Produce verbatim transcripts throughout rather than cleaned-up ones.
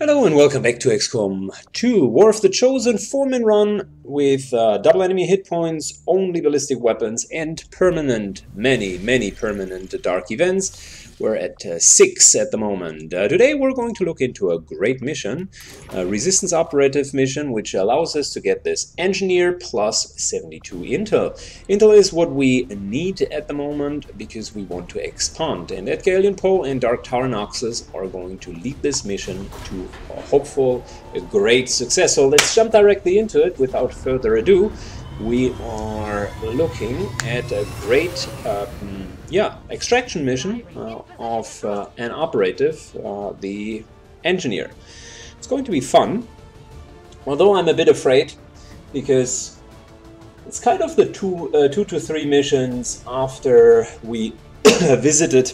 Hello and welcome back to X COM two, War of the Chosen, four-man run with uh, double enemy hit points, only ballistic weapons, and permanent, many, many permanent dark events. We're at uh, six at the moment. Uh, today we're going to look into a great mission, a resistance operative mission, which allows us to get this engineer plus seventy-two intel. Intel is what we need at the moment because we want to expand, and Edgar Allan Poe and Dark Tarnoxes are going to lead this mission to a hopeful, a great success. So let's jump directly into it. Without further ado, we are looking at a great um, yeah, extraction mission uh, of uh, an operative, uh, the engineer. It's going to be fun, although I'm a bit afraid because it's kind of the two, uh, two to three missions after we visited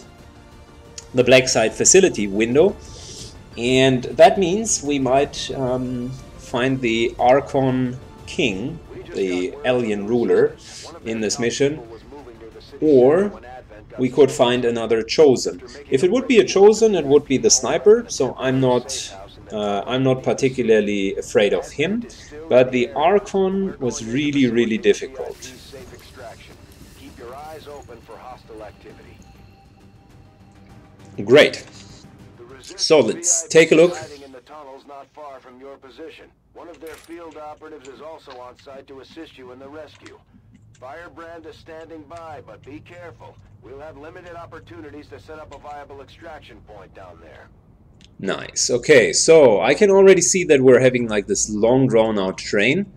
the Blackside facility window. And that means we might um, find the Archon King, the alien ruler, in this mission, or we could find another Chosen. If it would be a Chosen, it would be the sniper, so I'm not, uh, I'm not particularly afraid of him, but the Archon was really, really difficult. Great. So let's take a look. In the tunnels not far from your position. One of their field operatives is also on site to assist you in the rescue. Firebrand is standing by, but be careful. We'll have limited opportunities to set up a viable extraction point down there. Nice. Okay, so I can already see that we're having like this long drawn out train.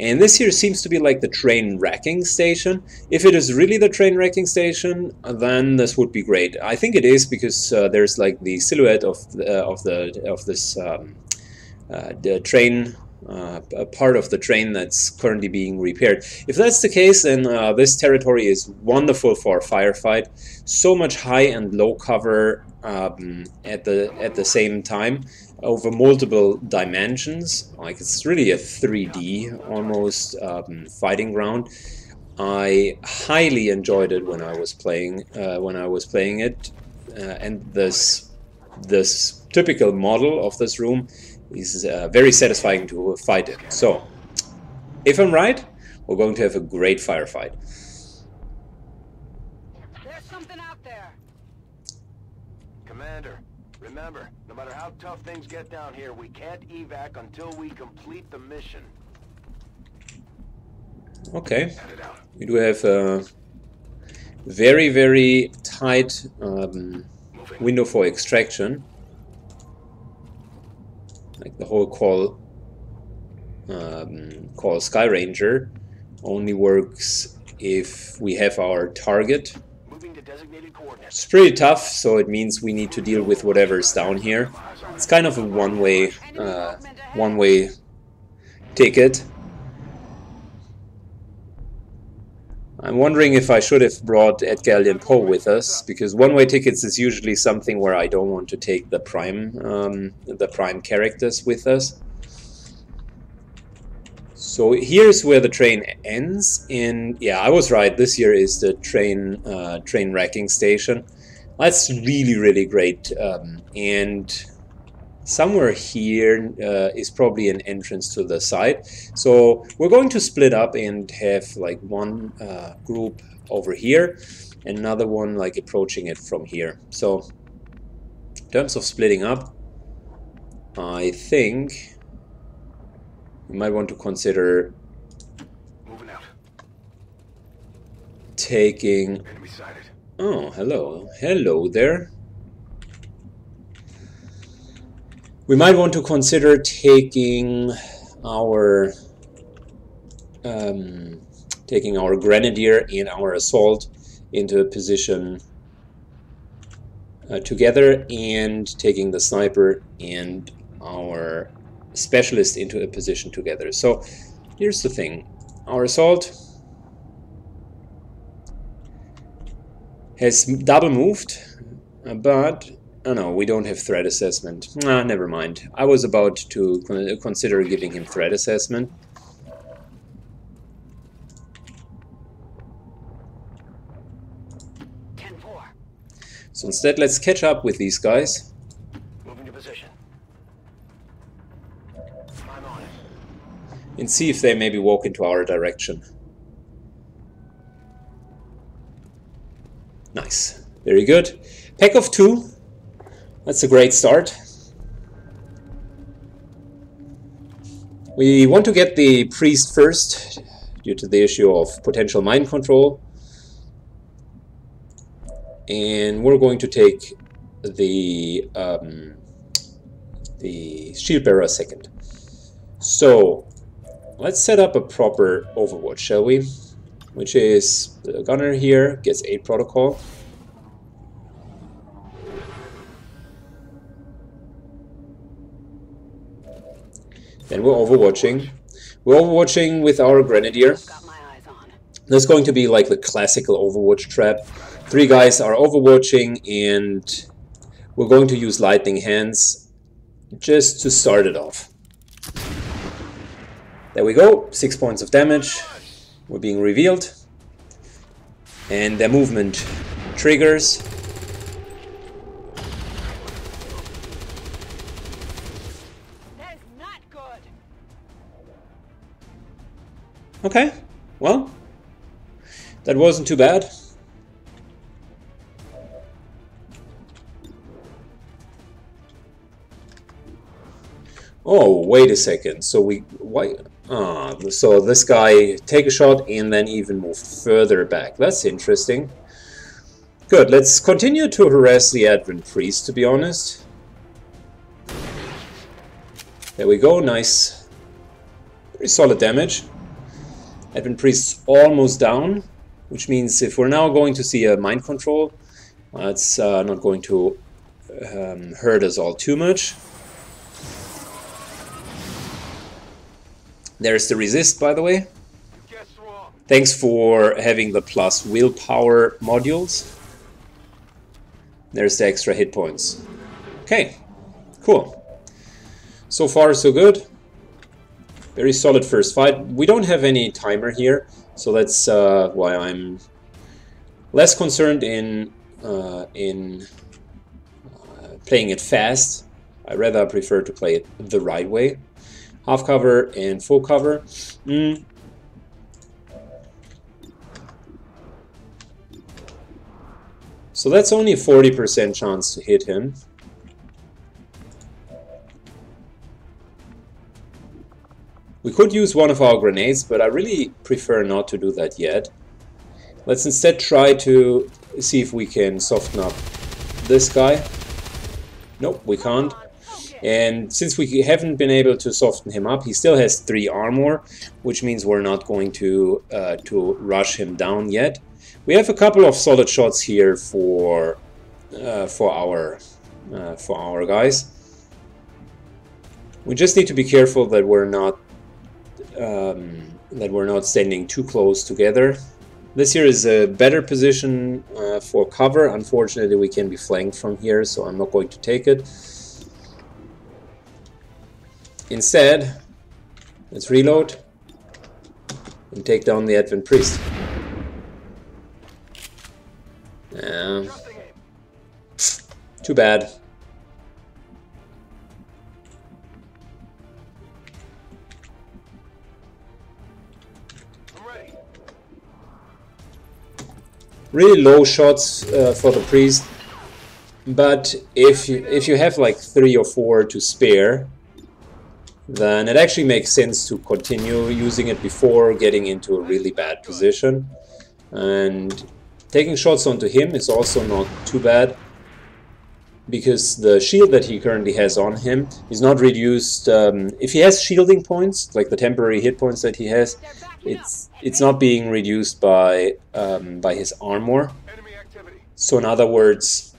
And this here seems to be like the train wrecking station. If it is really the train wrecking station, then this would be great. I think it is because uh, there's like the silhouette of the, of the of this um, uh, the train, uh, a part of the train that's currently being repaired. If that's the case, then uh, this territory is wonderful for a firefight. So much high and low cover um, at the at the same time, over multiple dimensions. Like, it's really a three D almost um, fighting ground. I highly enjoyed it when I was playing uh, when I was playing it, uh, and this this typical model of this room is uh, very satisfying to fight in. So, if I'm right, we're going to have a great firefight. There's something out there, Commander. Remember, no matter how tough things get down here, we can't evac until we complete the mission. Okay. We do have a very, very tight um, window for extraction. Like the whole call, um, call Skyranger only works if we have our target. It's pretty tough, so it means we need to deal with whatever's down here. It's kind of a one-way, uh, one-way ticket. I'm wondering if I should have brought Edgar Allan Poe with us, because one-way tickets is usually something where I don't want to take the prime, um, the prime characters with us. So here's where the train ends, and yeah, I was right. This here is the train uh, train wrecking station. That's really, really great. Um, and somewhere here uh, is probably an entrance to the side. So we're going to split up and have like one uh, group over here, another one like approaching it from here. So in terms of splitting up, I think you might want to consider moving out. Taking... Oh, hello. Hello there. We might want to consider taking our um, taking our grenadier and our assault into a position uh, together, and taking the sniper and our specialist into a position together. So here's the thing. Our assault has double moved, but oh no, we don't have threat assessment. Ah, never mind. I was about to consider giving him threat assessment. ten four. So instead, let's catch up with these guys. I'm on it. And see if they maybe walk into our direction. Nice. Very good. Pack of two. That's a great start. We want to get the priest first, due to the issue of potential mind control. And we're going to take the um, the shield bearer second. So let's set up a proper overwatch, shall we? Which is the gunner here gets eight protocol. Then we're overwatching. We're overwatching with our grenadier. That's going to be like the classical overwatch trap. Three guys are overwatching, and we're going to use lightning hands just to start it off. There we go. Six points of damage. We're being revealed. And their movement triggers. Okay, well, that wasn't too bad. Oh, wait a second. So we why ah so this guy take a shot and then even move further back. That's interesting. Good, let's continue to harass the Advent Priest, to be honest. There we go, nice. Pretty solid damage. Advent Priest's almost down, which means if we're now going to see a mind control, that's uh, not going to um, hurt us all too much. There's the resist, by the way. Thanks for having the plus willpower modules. There's the extra hit points. Okay, cool. So far, so good. Very solid first fight. We don't have any timer here, so that's uh, why I'm less concerned in uh, in uh, playing it fast. I rather prefer to play it the right way. Half cover and full cover. Mm. So that's only a forty percent chance to hit him. We could use one of our grenades, but I really prefer not to do that yet. Let's instead try to see if we can soften up this guy. Nope, we can't. And since we haven't been able to soften him up, he still has three armor, which means we're not going to uh, to rush him down yet. We have a couple of solid shots here for uh, for our uh, for our guys. We just need to be careful that we're not. Um, that we're not standing too close together. This here is a better position uh, for cover. Unfortunately, we can be flanked from here, so I'm not going to take it. Instead, let's reload and take down the Advent Priest. Uh, too bad. Really low shots uh, for the priest, but if you, if you have like three or four to spare, then it actually makes sense to continue using it before getting into a really bad position. And taking shots onto him is also not too bad, because the shield that he currently has on him is not reduced. Um, if he has shielding points, like the temporary hit points that he has, it's it's not being reduced by um, by his armor. So in other words,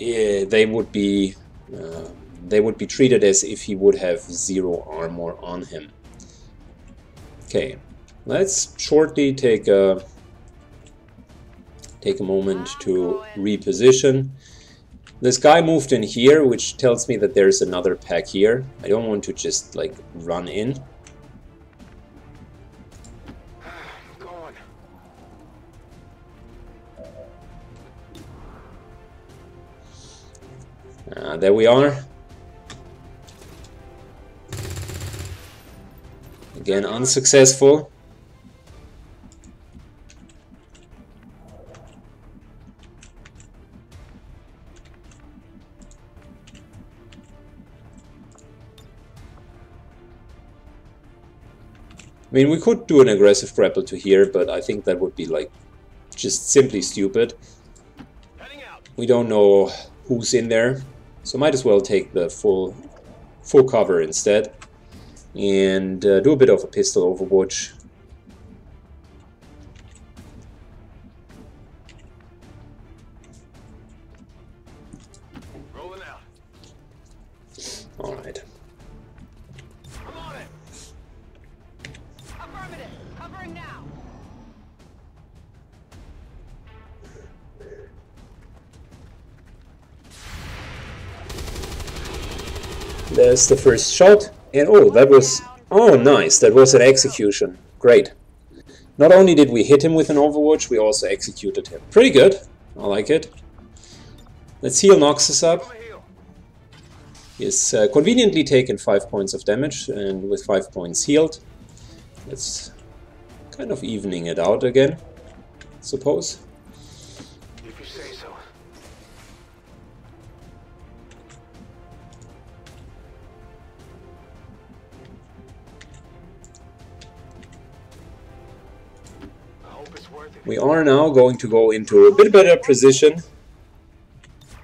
eh, they would be uh, they would be treated as if he would have zero armor on him. Okay, let's shortly take a take a moment to reposition. This guy moved in here, which tells me that there's another pack here. I don't want to just, like, run in. Uh, there we are. Again, unsuccessful. I mean, we could do an aggressive grapple to here, but I think that would be, like, just simply stupid. We don't know who's in there, so might as well take the full full cover instead. And uh, do a bit of a pistol overwatch. Rolling out. All right. I'm on it. Affirmative. Covering now. There's the first shot. And oh, that was, oh nice, that was an execution. Great. Not only did we hit him with an overwatch, we also executed him. Pretty good. I like it. Let's heal Noxus up. He's uh, conveniently taken five points of damage, and with five points healed. That's kind of evening it out again, I suppose. We are now going to go into a bit better position.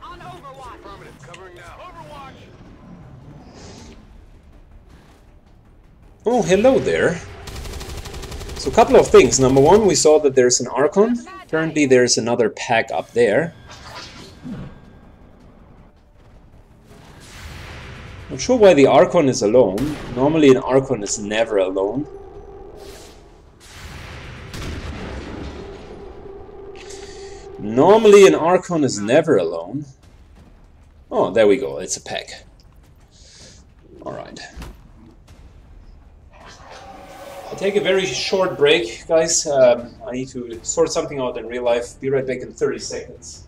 On Overwatch. Covering now. Overwatch. Oh, hello there. So a couple of things. Number one, we saw that there's an Archon. Apparently there's another pack up there. Not sure why the Archon is alone. Normally an Archon is never alone. Normally an Archon is never alone. Oh, there we go, it's a pack. Alright. I'll take a very short break, guys. Um, I need to sort something out in real life. Be right back in thirty seconds.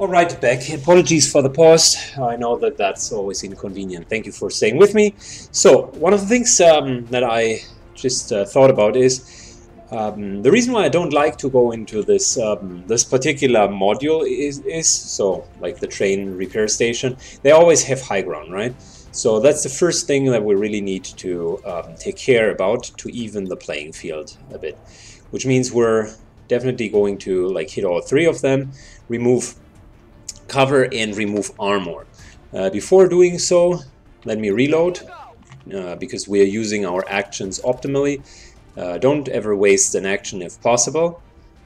All right, back. Apologies for the pause. I know that that's always inconvenient. Thank you for staying with me. So, one of the things um, that I just uh, thought about is um, the reason why I don't like to go into this um, this particular module is, is, so, like the train repair station, they always have high ground, right? So that's the first thing that we really need to um, take care about to even the playing field a bit, which means we're definitely going to like hit all three of them, remove cover and remove armor. Uh, before doing so, let me reload. uh, because we are using our actions optimally. Uh, don't ever waste an action if possible.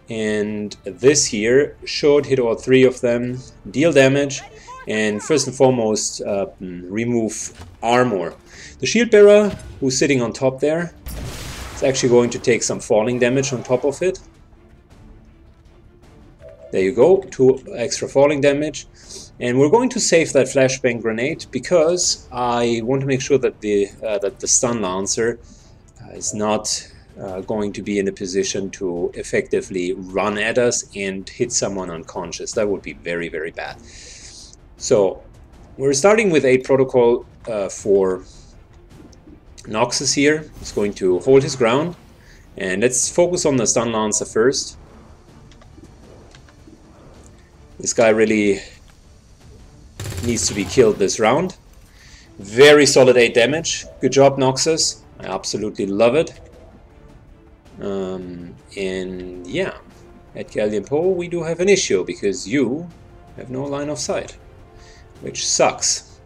And this here, short hit all three of them, deal damage, and first and foremost, uh, remove armor. The shield bearer, who's sitting on top there, is actually going to take some falling damage on top of it. There you go, two extra falling damage. And we're going to save that flashbang grenade because I want to make sure that the, uh, that the Stun Lancer uh, is not uh, going to be in a position to effectively run at us and hit someone unconscious. That would be very, very bad. So we're starting with a protocol uh, for Noxus here. He's going to hold his ground. And let's focus on the Stun Lancer first. This guy really needs to be killed this round. Very solid eight damage. Good job, Noxus. I absolutely love it. Um, and yeah, at Edgar Allan Poe we do have an issue because you have no line of sight, which sucks.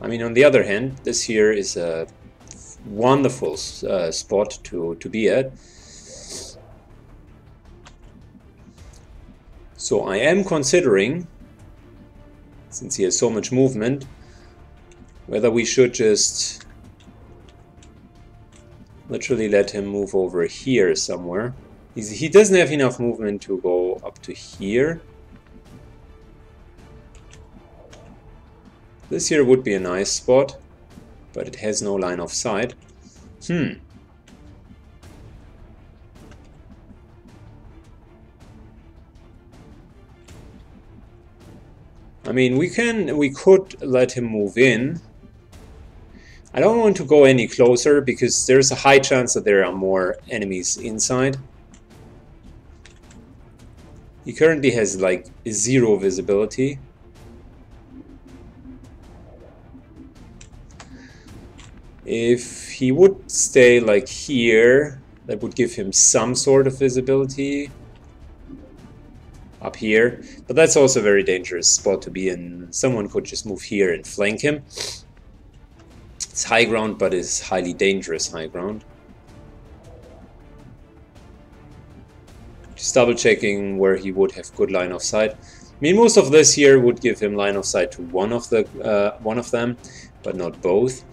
I mean, on the other hand, this here is a wonderful uh, spot to, to be at. So I am considering, since he has so much movement, whether we should just literally let him move over here somewhere. He's, he doesn't have enough movement to go up to here. This here would be a nice spot, but it has no line of sight. Hmm. I mean, we can, we could let him move in. I don't want to go any closer because there's a high chance that there are more enemies inside. He currently has like zero visibility. If he would stay like here, that would give him some sort of visibility. Up here, but that's also a very dangerous spot to be in. Someone could just move here and flank him. It's high ground, but it's highly dangerous high ground. Just double checking where he would have good line of sight. I mean, most of this here would give him line of sight to one of the uh, one of them, but not both.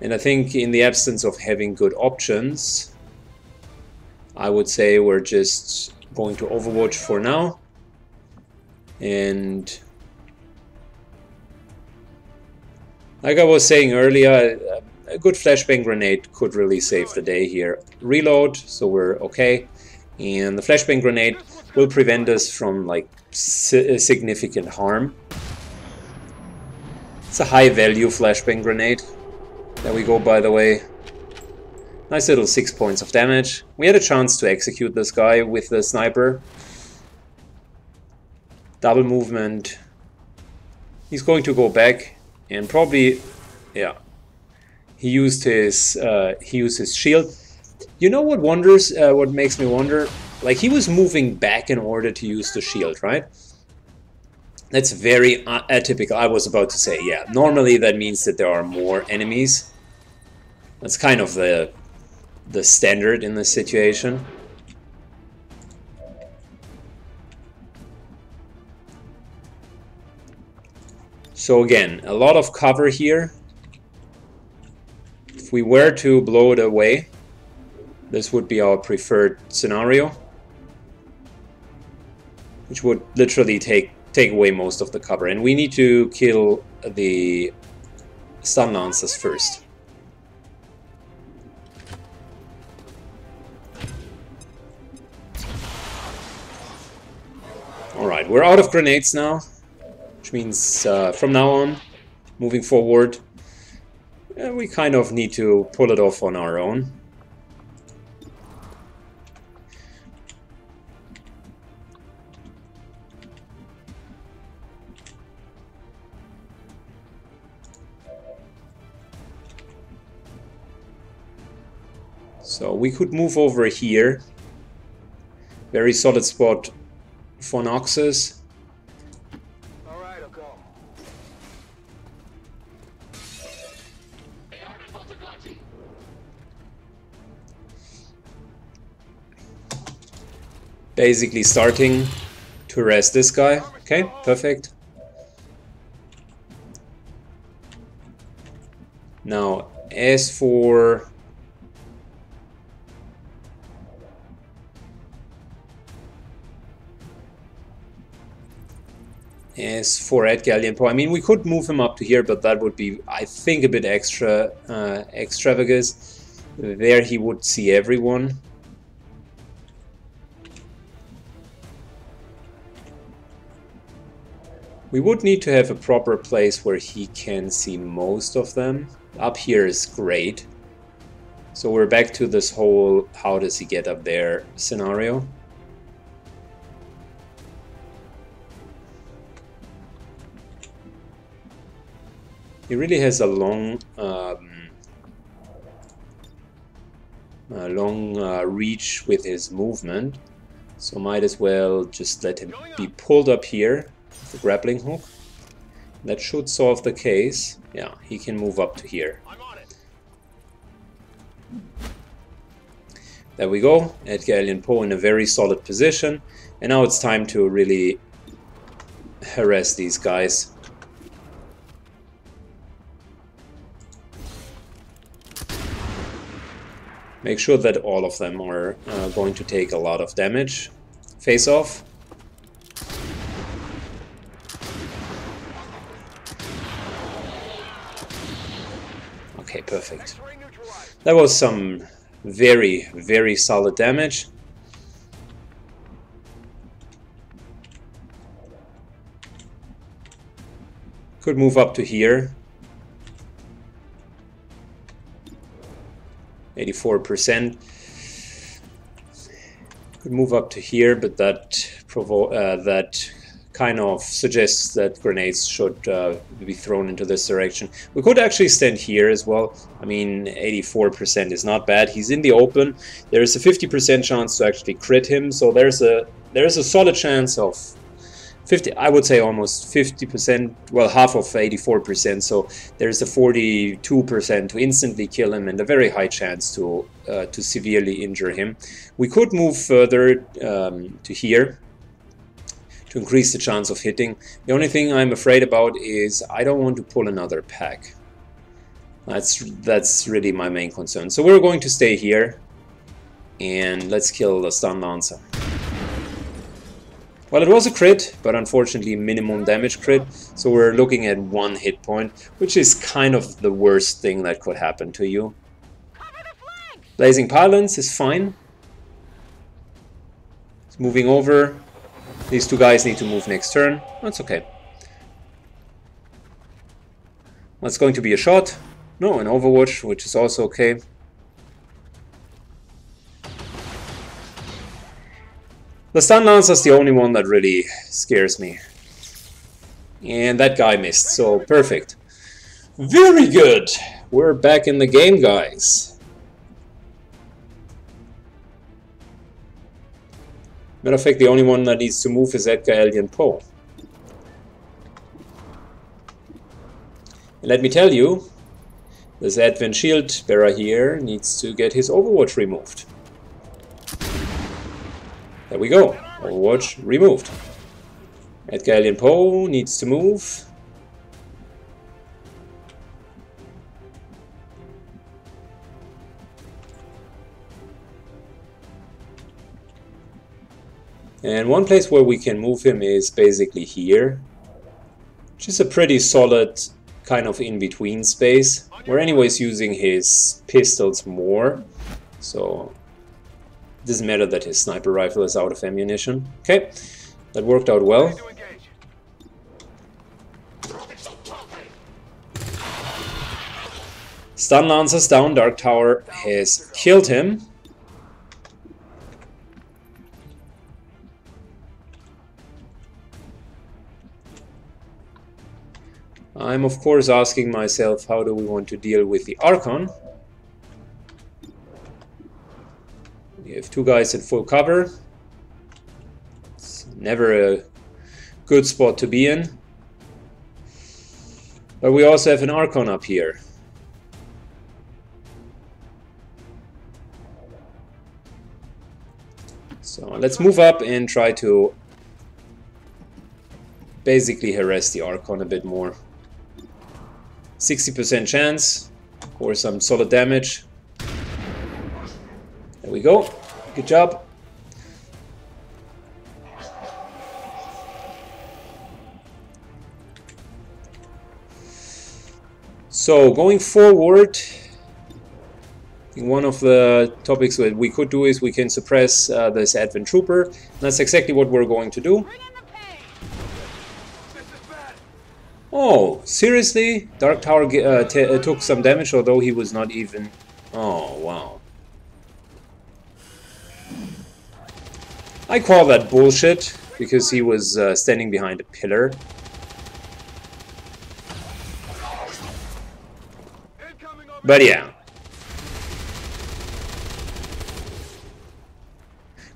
And I think in the absence of having good options, I would say we're just going to overwatch for now and like I was saying earlier, a good flashbang grenade could really save the day here. Reload, so we're okay, and the flashbang grenade will prevent us from like si- significant harm. It's a high value flashbang grenade. There we go, by the way. Nice little six points of damage. We had a chance to execute this guy with the sniper. Double movement. He's going to go back and probably, yeah. He used his uh, he used his shield. You know what wonders? Uh, what makes me wonder? Like, he was moving back in order to use the shield, right? That's very atypical. I was about to say, yeah. Normally that means that there are more enemies. That's kind of the the standard in this situation. So again, a lot of cover here. If we were to blow it away, this would be our preferred scenario, which would literally take take away most of the cover, and we need to kill the Stun Lancers first. Alright, we're out of grenades now, which means uh, from now on, moving forward, uh, we kind of need to pull it off on our own. So we could move over here, very solid spot for Noxus. basically starting to res this guy. Okay, perfect. Now, as for... As for Edgar Allan Poe, I mean, we could move him up to here, but that would be, I think, a bit extra uh, extravagant. There he would see everyone. We would need to have a proper place where he can see most of them. Up here is great. So we're back to this whole how does he get up there scenario. He really has a long, um, a long uh, reach with his movement, so might as well just let him be pulled up here with the grappling hook. That should solve the case. Yeah, he can move up to here. There we go. Edgar Allan Poe in a very solid position, and now it's time to really harass these guys. Make sure that all of them are uh, going to take a lot of damage. Face off. Okay, perfect. That was some very, very solid damage. Could move up to here. eighty-four percent. Could move up to here, but that provo uh, that kind of suggests that grenades should uh, be thrown into this direction. We could actually stand here as well. I mean, eighty-four percent is not bad. He's in the open. There is a fifty percent chance to actually crit him, so there's a there's a solid chance of fifty. I would say almost fifty percent, well, half of eighty-four percent, so there's a forty-two percent to instantly kill him and a very high chance to uh, to severely injure him. We could move further um, to here to increase the chance of hitting. The only thing I'm afraid about is I don't want to pull another pack. That's, that's really my main concern. So we're going to stay here and let's kill the Stun Lancer. Well, it was a crit, but unfortunately minimum damage crit, so we're looking at one hit point, which is kind of the worst thing that could happen to you. Blazing Pylons is fine. It's moving over. These two guys need to move next turn. That's okay. That's going to be a shot. No, an Overwatch, which is also okay. The Stun Lancer is the only one that really scares me. And that guy missed, so perfect. Very good! We're back in the game, guys. Matter of fact, the only one that needs to move is Edgar Allan Poe. And let me tell you, this Advent Shield Bearer here needs to get his Overwatch removed. There we go. Overwatch removed. Edgar Allan Poe needs to move. And one place where we can move him is basically here. Which is a pretty solid kind of in-between space. We're anyways using his pistols more. So... doesn't matter that his sniper rifle is out of ammunition. Okay, that worked out well. Stun Lancer's down. Dark Tower has killed him. I'm of course asking myself, how do we want to deal with the Archon? We have two guys in full cover. It's never a good spot to be in. But we also have an Archon up here. So let's move up and try to basically harass the Archon a bit more. sixty percent chance for some solid damage. There we go. Good job. So going forward, I think one of the topics that we could do is we can suppress uh, this Advent Trooper. And that's exactly what we're going to do. Oh, seriously? Dark Tower uh, t uh, took some damage, although he was not even... Oh, wow. I call that bullshit, because he was uh, standing behind a pillar. But yeah.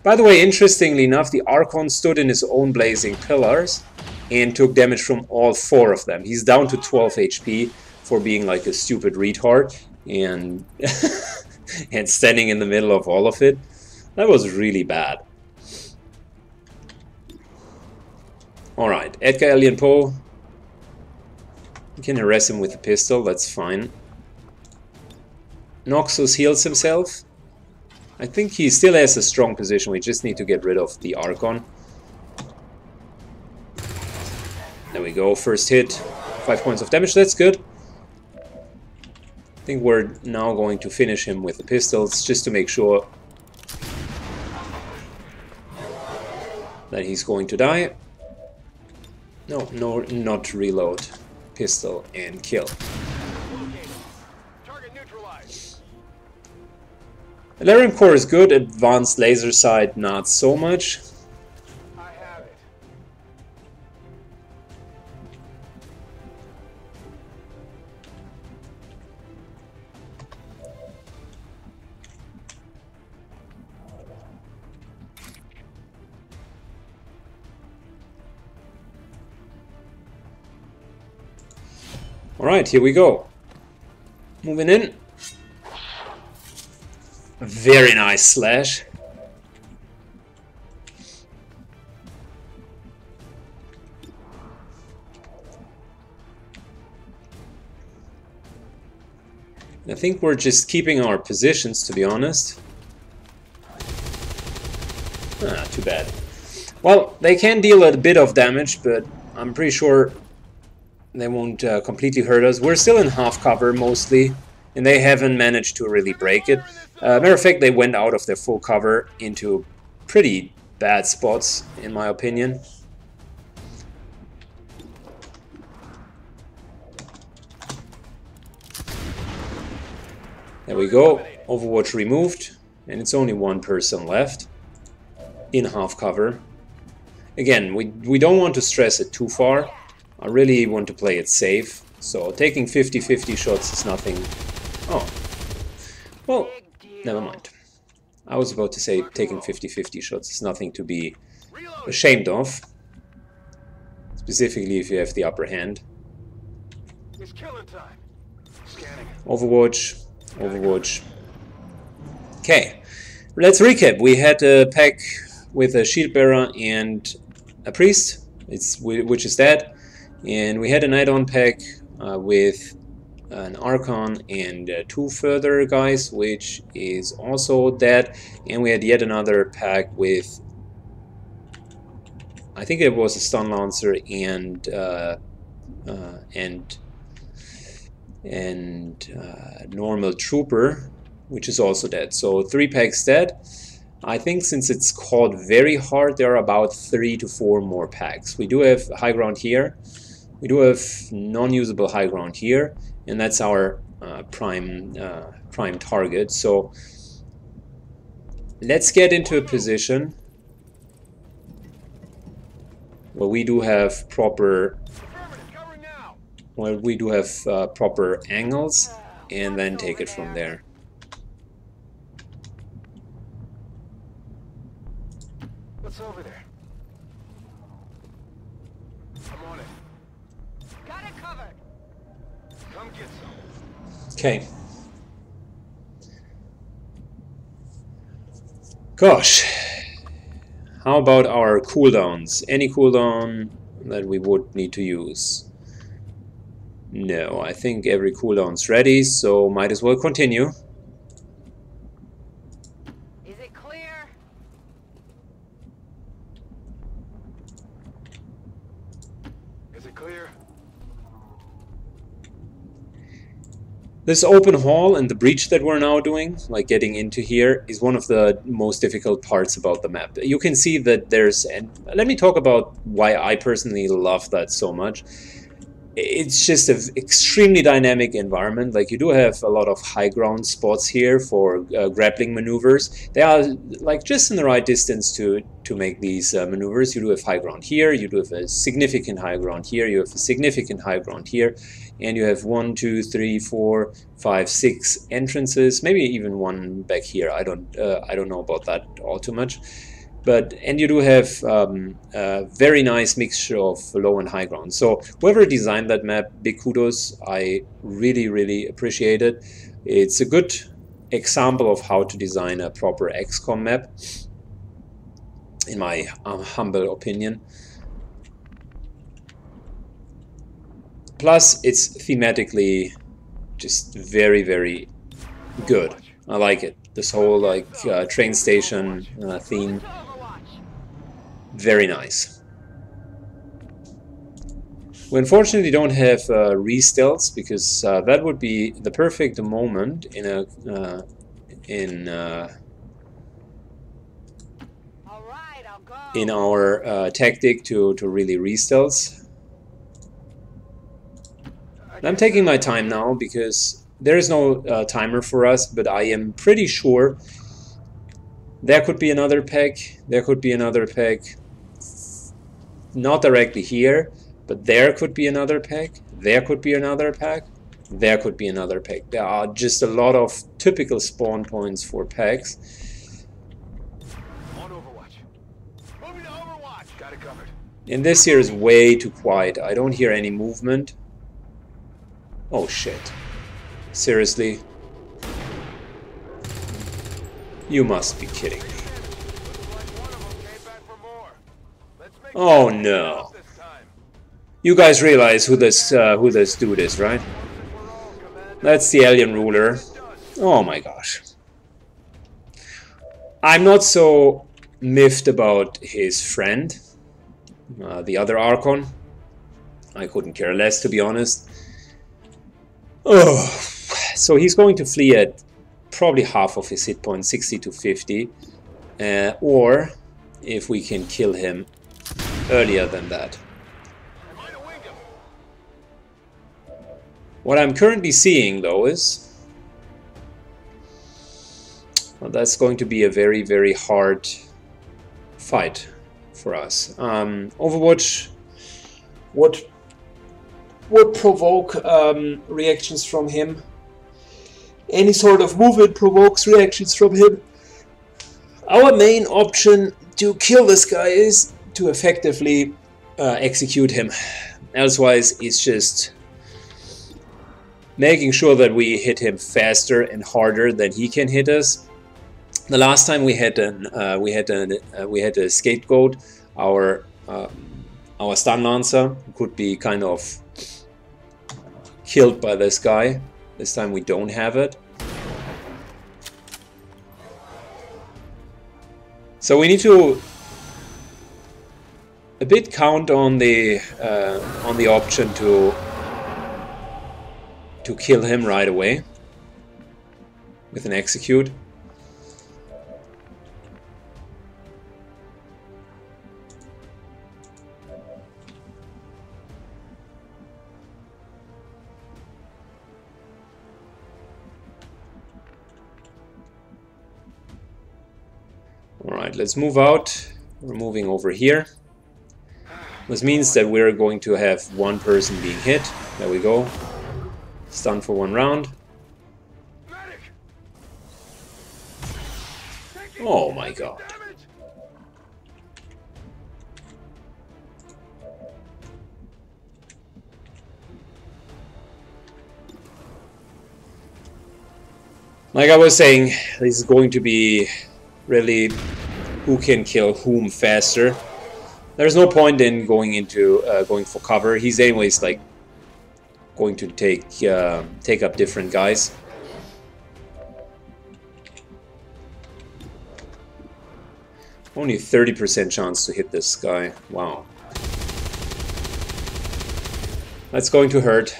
By the way, interestingly enough, the Archon stood in his own blazing pillars and took damage from all four of them. He's down to twelve H P for being like a stupid retard and and standing in the middle of all of it. That was really bad. Alright, Edgar Allan Poe. You can harass him with a pistol, that's fine. Noxus heals himself. I think he still has a strong position. We just need to get rid of the Archon. There we go, first hit, five points of damage, that's good. I think we're now going to finish him with the pistols, just to make sure that he's going to die. No, no, not reload. Pistol and kill. Elerium core is good, advanced laser sight not so much. Alright, here we go. Moving in. Very nice slash. I think we're just keeping our positions, to be honest. Ah, too bad. Well, they can deal a bit of damage, but I'm pretty sure they won't uh, completely hurt us. We're still in half cover mostly, and they haven't managed to really break it. Uh, matter of fact, they went out of their full cover into pretty bad spots, in my opinion. There we go. Overwatch removed, and it's only one person left in half cover. Again, we we don't want to stress it too far. I really want to play it safe, so taking fifty fifty shots is nothing. Oh, well, never mind. I was about to say taking fifty fifty shots is nothing to be ashamed of, specifically if you have the upper hand. Overwatch, Overwatch. Okay, let's recap. We had a pack with a shield bearer and a priest, it's which is that. And we had an add-on pack uh, with an Archon and uh, two further guys, which is also dead. And we had yet another pack with, I think it was a Stun Lancer and uh, uh, and and uh, normal Trooper, which is also dead. So three packs dead. I think since it's called very hard, there are about three to four more packs. We do have high ground here. We do have non-usable high ground here, and that's our uh, prime uh, prime target. So let's get into a position where we do have proper, well, we do have uh, proper angles, and then take it from there. What's over there? I'm on it. Got it covered. Come get some. Okay. Gosh, How about our cooldowns? Any cooldown that we would need to use? No, I think every cooldown's ready, so might as well continue. Is it clear? Is it clear? This open hall and the breach that we're now doing, like getting into here, is one of the most difficult parts about the map. You can see that there's, and let me talk about why I personally love that so much. It's just an extremely dynamic environment. Like, you do have a lot of high ground spots here for uh, grappling maneuvers. They are like just in the right distance to to make these uh, maneuvers. You do have high ground here, you do have a significant high ground here, you have a significant high ground here, and you have one, two, three, four, five, six entrances, maybe even one back here. I don't, uh, I don't know about that all too much. But, and you do have um, a very nice mixture of low and high ground. So whoever designed that map, big kudos. I really, really appreciate it. It's a good example of how to design a proper X COM map, in my um, humble opinion. Plus, it's thematically just very, very good. I like it. This whole like uh, train station uh, theme, very nice. We unfortunately don't have uh, re-stealths, because uh, that would be the perfect moment in a uh, in uh, in our uh, tactic to to really re-stealths. I'm taking my time now, because there is no uh, timer for us, but I am pretty sure there could be another pack, there could be another pack, not directly here, but there could be another pack, there could be another pack, there could be another pack. There are just a lot of typical spawn points for packs. On Overwatch. Moving to Overwatch. Got it covered. And this here is way too quiet. I don't hear any movement. Oh shit. Seriously? You must be kidding me. Oh no. You guys realize who this uh, who this dude is, right? That's the alien ruler. Oh my gosh. I'm not so miffed about his friend, uh, the other Archon. I couldn't care less, to be honest. Oh, so he's going to flee at probably half of his hit points, sixty to fifty, uh, or if we can kill him earlier than that. What I'm currently seeing, though, is, well, that's going to be a very, very hard fight for us. Um, Overwatch, what would provoke um, reactions from him. Any sort of movement provokes reactions from him. Our main option to kill this guy is to effectively uh, execute him. Elsewise, it's just making sure that we hit him faster and harder than he can hit us. The last time we had an uh, we had an uh, we had a scapegoat, our uh, our Stun Lancer could be kind of killed by this guy. This time we don't have it. So we need to a bit count on the uh, on the option to to kill him right away with an execute. Alright, let's move out. We're moving over here. This means that we're going to have one person being hit. There we go. Stun for one round. Oh my god. Like I was saying, this is going to be really who can kill whom faster. There's no point in going into uh, going for cover. He's anyways like going to take uh, take up different guys. Only thirty percent chance to hit this guy. Wow. That's going to hurt.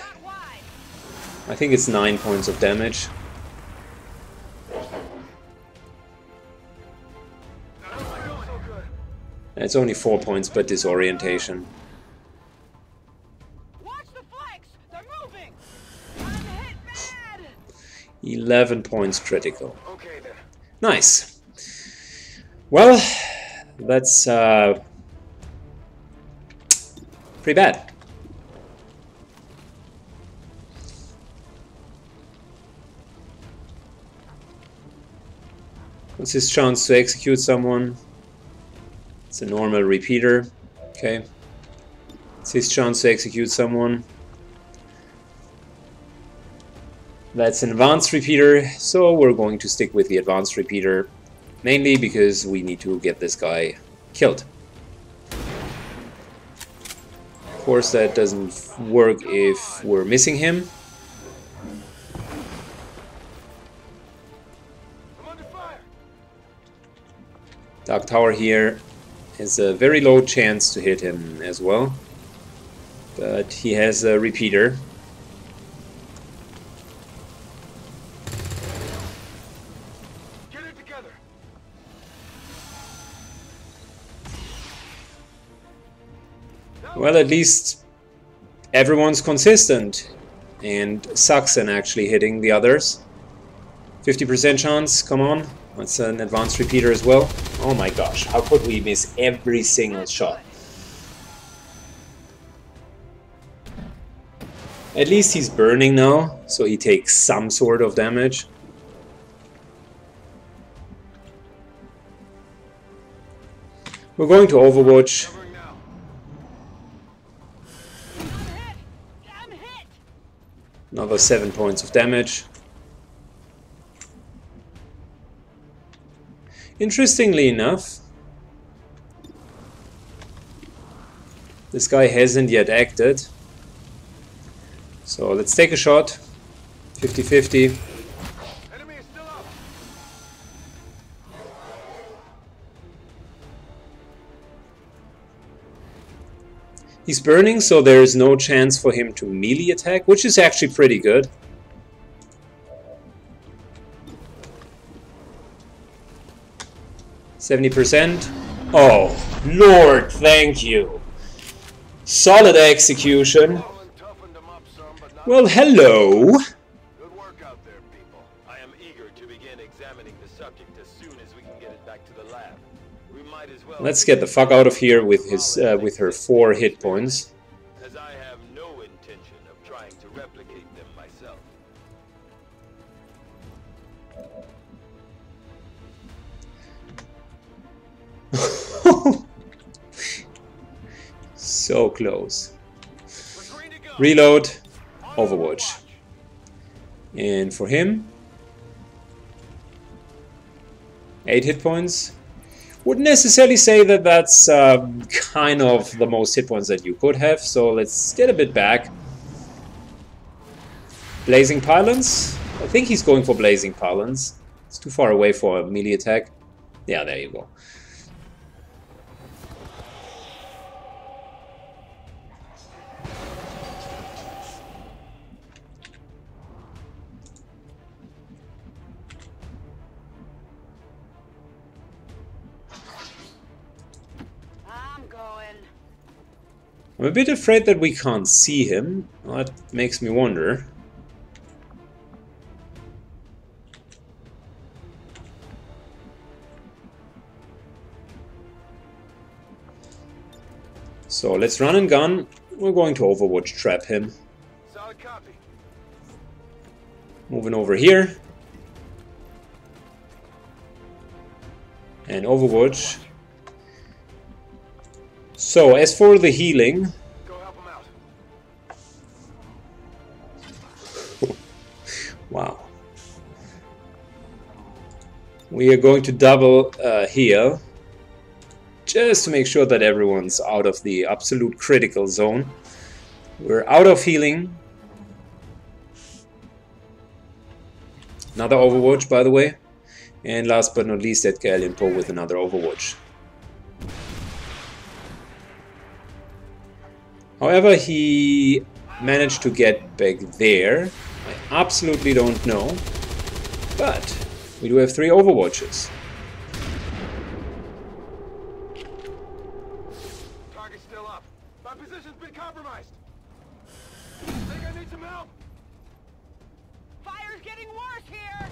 I think it's nine points of damage. It's only four points, but disorientation. Watch the flanks. They're moving. I'm hit bad. Eleven points critical. Okay, then. Nice. Well, that's uh, pretty bad. What's his chance to execute someone? It's a normal repeater. Okay. It's his chance to execute someone. That's an advanced repeater, so we're going to stick with the advanced repeater, mainly because we need to get this guy killed. Of course, that doesn't work if we're missing him. Dark Tower here. Has a very low chance to hit him as well, but he has a repeater. Get it together. Well, at least everyone's consistent and sucks in actually hitting the others. fifty percent chance, come on. That's an advanced repeater as well. Oh my gosh, how could we miss every single shot? At least he's burning now, so he takes some sort of damage. We're going to Overwatch. Another seven points of damage. Interestingly enough, this guy hasn't yet acted, so let's take a shot. Fifty fifty. He's burning, so there is no chance for him to melee attack, which is actually pretty good. seventy percent. Oh, Lord, thank you. Solid execution. Well, hello. Good work out there, people. I am eager to begin examining the subject as soon as we can get it back to the lab. We might as well. Let's get the fuck out of here with his uh, with her four hit points. As I have no intention of trying to replicate them myself. So close. Reload, Overwatch. And for him, eight hit points. Wouldn't necessarily say that that's um, kind of the most hit points that you could have, so let's get a bit back. Blazing Pylons. I think he's going for Blazing Pylons. It's too far away for a melee attack. Yeah, there you go. I'm a bit afraid that we can't see him. Well, that makes me wonder. So let's run and gun. We're going to Overwatch trap him. Solid copy. Moving over here. And Overwatch. So, as for the healing, go help him out. Wow. We are going to double uh, heal just to make sure that everyone's out of the absolute critical zone. We're out of healing. Another Overwatch, by the way. And last but not least, Edgar Allan Poe with another Overwatch. However, he managed to get back there. I absolutely don't know. But we do have three Overwatches. Target's still up. My position's been compromised. Think I need some help? Fire's getting worse here.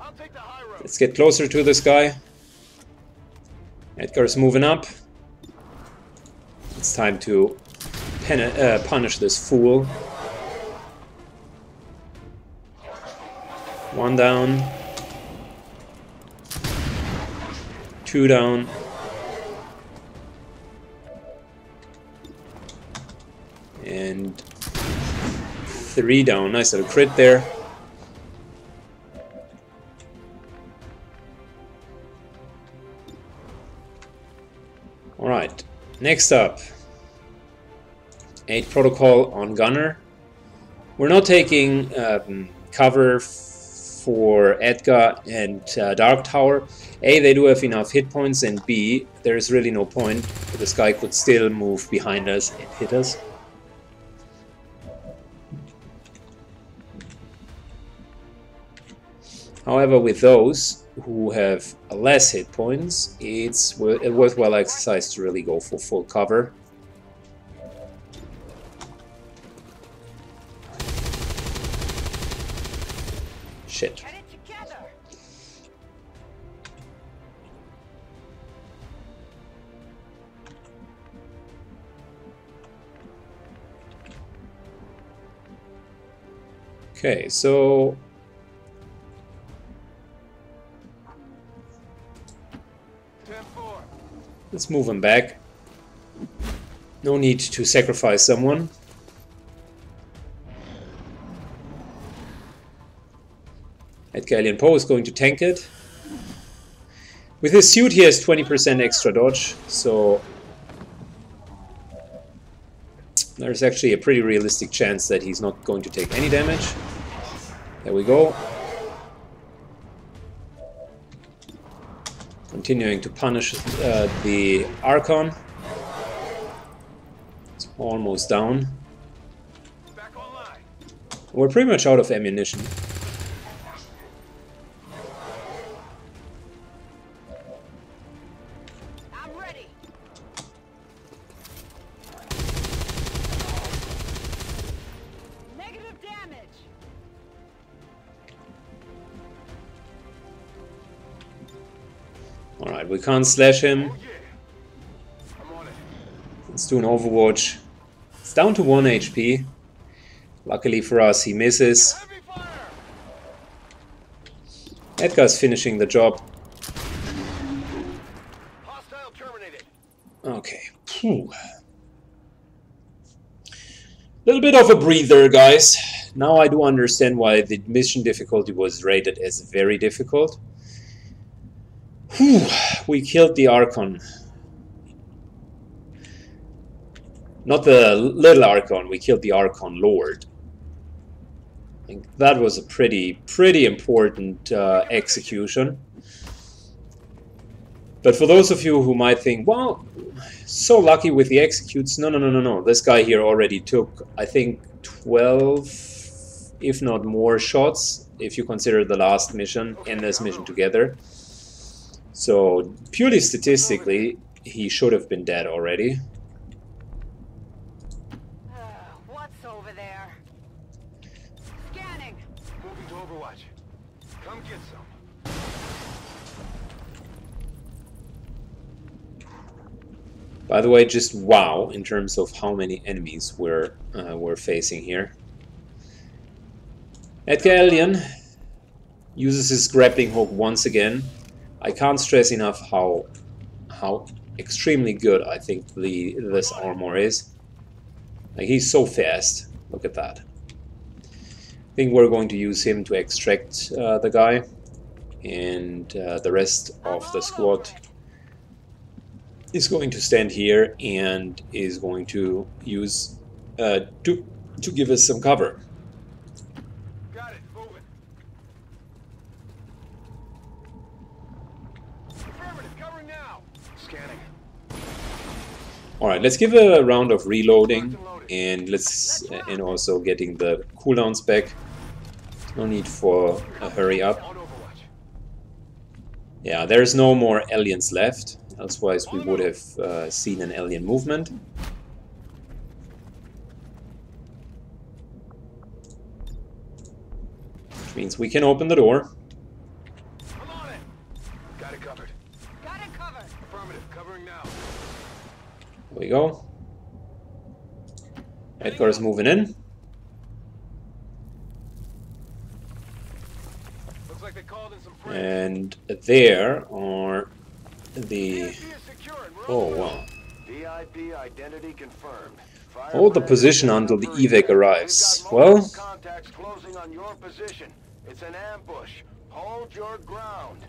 I'll take the high road. Let's get closer to this guy. Edgar's moving up. It's time to pen uh, punish this fool. One down. Two down. And three down. Nice little crit there. Alright, next up, eight protocol on Gunner. We're not taking um, cover for Edgar and uh, Dark Tower. A, they do have enough hit points, and B, there is really no point. This guy could still move behind us and hit us. However, with those who have less hit points, it's a worthwhile exercise to really go for full cover. Shit. Okay, so... let's move him back. No need to sacrifice someone. Edgar Allan Poe is going to tank it. With his suit he has twenty percent extra dodge, so there's actually a pretty realistic chance that he's not going to take any damage. There we go. Continuing to punish uh, the Archon. It's almost down. Back online. We're pretty much out of ammunition. I'm ready. Negative damage. Alright, we can't slash him. Let's do an Overwatch. It's down to one H P. Luckily for us, he misses. Edgar's finishing the job. Okay. A little bit of a breather, guys. Now I do understand why the mission difficulty was rated as very difficult. Whew, we killed the Archon. Not the little Archon, we killed the Archon Lord. I think that was a pretty, pretty important uh, execution. But for those of you who might think, well, so lucky with the executes, no, no, no, no, no. This guy here already took, I think, twelve, if not more, shots, if you consider the last mission and this mission together. So, purely statistically, he should have been dead already. Uh, what's over there? Scanning. Moving to Overwatch. Come get some. By the way, just wow in terms of how many enemies we're uh, we're facing here. Edgar Allan uses his grappling hook once again. I can't stress enough how how extremely good I think the this armor is. Like, he's so fast. Look at that. I think we're going to use him to extract uh, the guy and uh, the rest of the squad is going to stand here and is going to use uh, to, to give us some cover. Got it, move it. Affirmative, covering now. Scanning. Alright, let's give a round of reloading and let's uh, and also getting the cooldowns back. No need for a hurry up. Yeah, there is no more aliens left. Otherwise, we would have uh, seen an alien movement. Which means we can open the door. I'm on it. Got it covered. Got it covered. Affirmative, covering now. There we go. Edgar's moving in. Looks like they called in some friends. And there are the oh wow! V I P identity confirmed. Hold the position until the evac arrives. Well, closing on your position. It's an ambush. Hold your ground.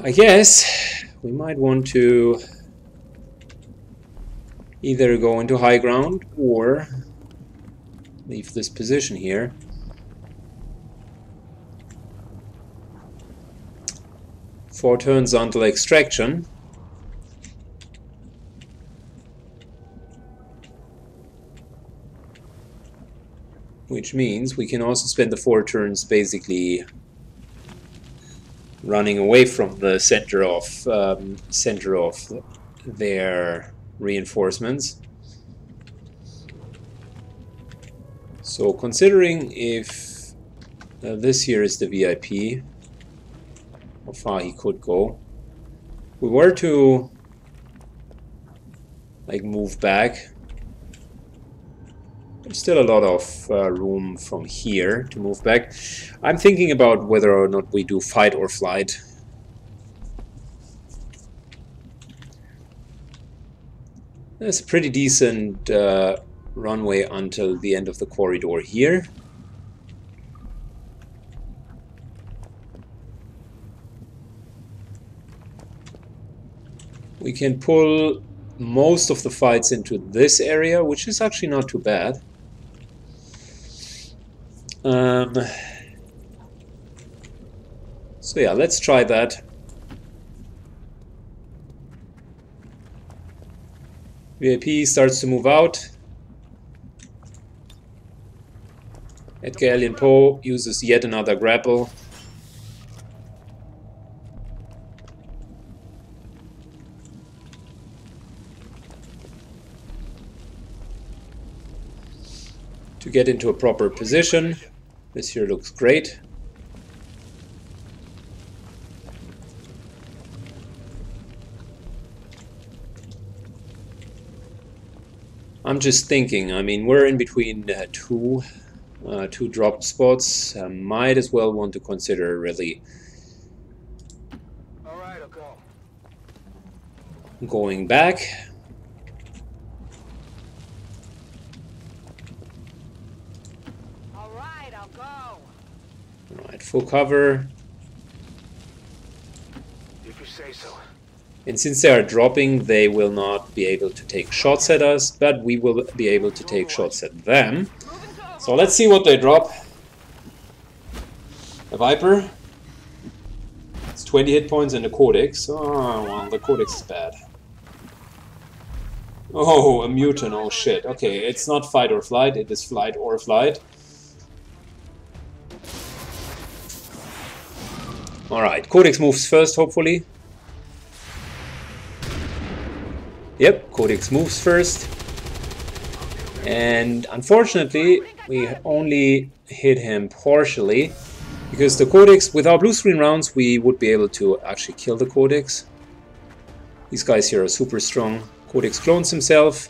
I guess we might want to either go into high ground or leave this position here. Four turns until extraction. Which means we can also spend the four turns basically running away from the center of um, center of their reinforcements. So considering if uh, this here is the V I P, how far he could go, we were to like move back, there's still a lot of uh, room from here to move back. I'm thinking about whether or not we do fight or flight. There's a pretty decent uh, runway until the end of the corridor here. We can pull most of the fights into this area, which is actually not too bad. Um, so yeah, let's try that. V I P starts to move out. Edgar Allan Poe uses yet another grapple. To get into a proper position. This here looks great. I'm just thinking, I mean, we're in between uh, two uh, two dropped spots. I might as well want to consider really All right, I'll go. going back. All right, I'll go. All right, full cover. If you say so. And since they are dropping, they will not be able to take shots at us, but we will be able to take shots at them. So let's see what they drop. A Viper. It's twenty hit points and a Codex. Oh, well, the Codex is bad. Oh, a Mutant. Oh, shit. Okay, it's not fight or flight. It is flight or flight. Alright, Codex moves first, hopefully. Yep, Codex moves first, and unfortunately we only hit him partially, because the Codex, with our blue screen rounds, we would be able to actually kill the Codex. These guys here are super strong. Codex clones himself.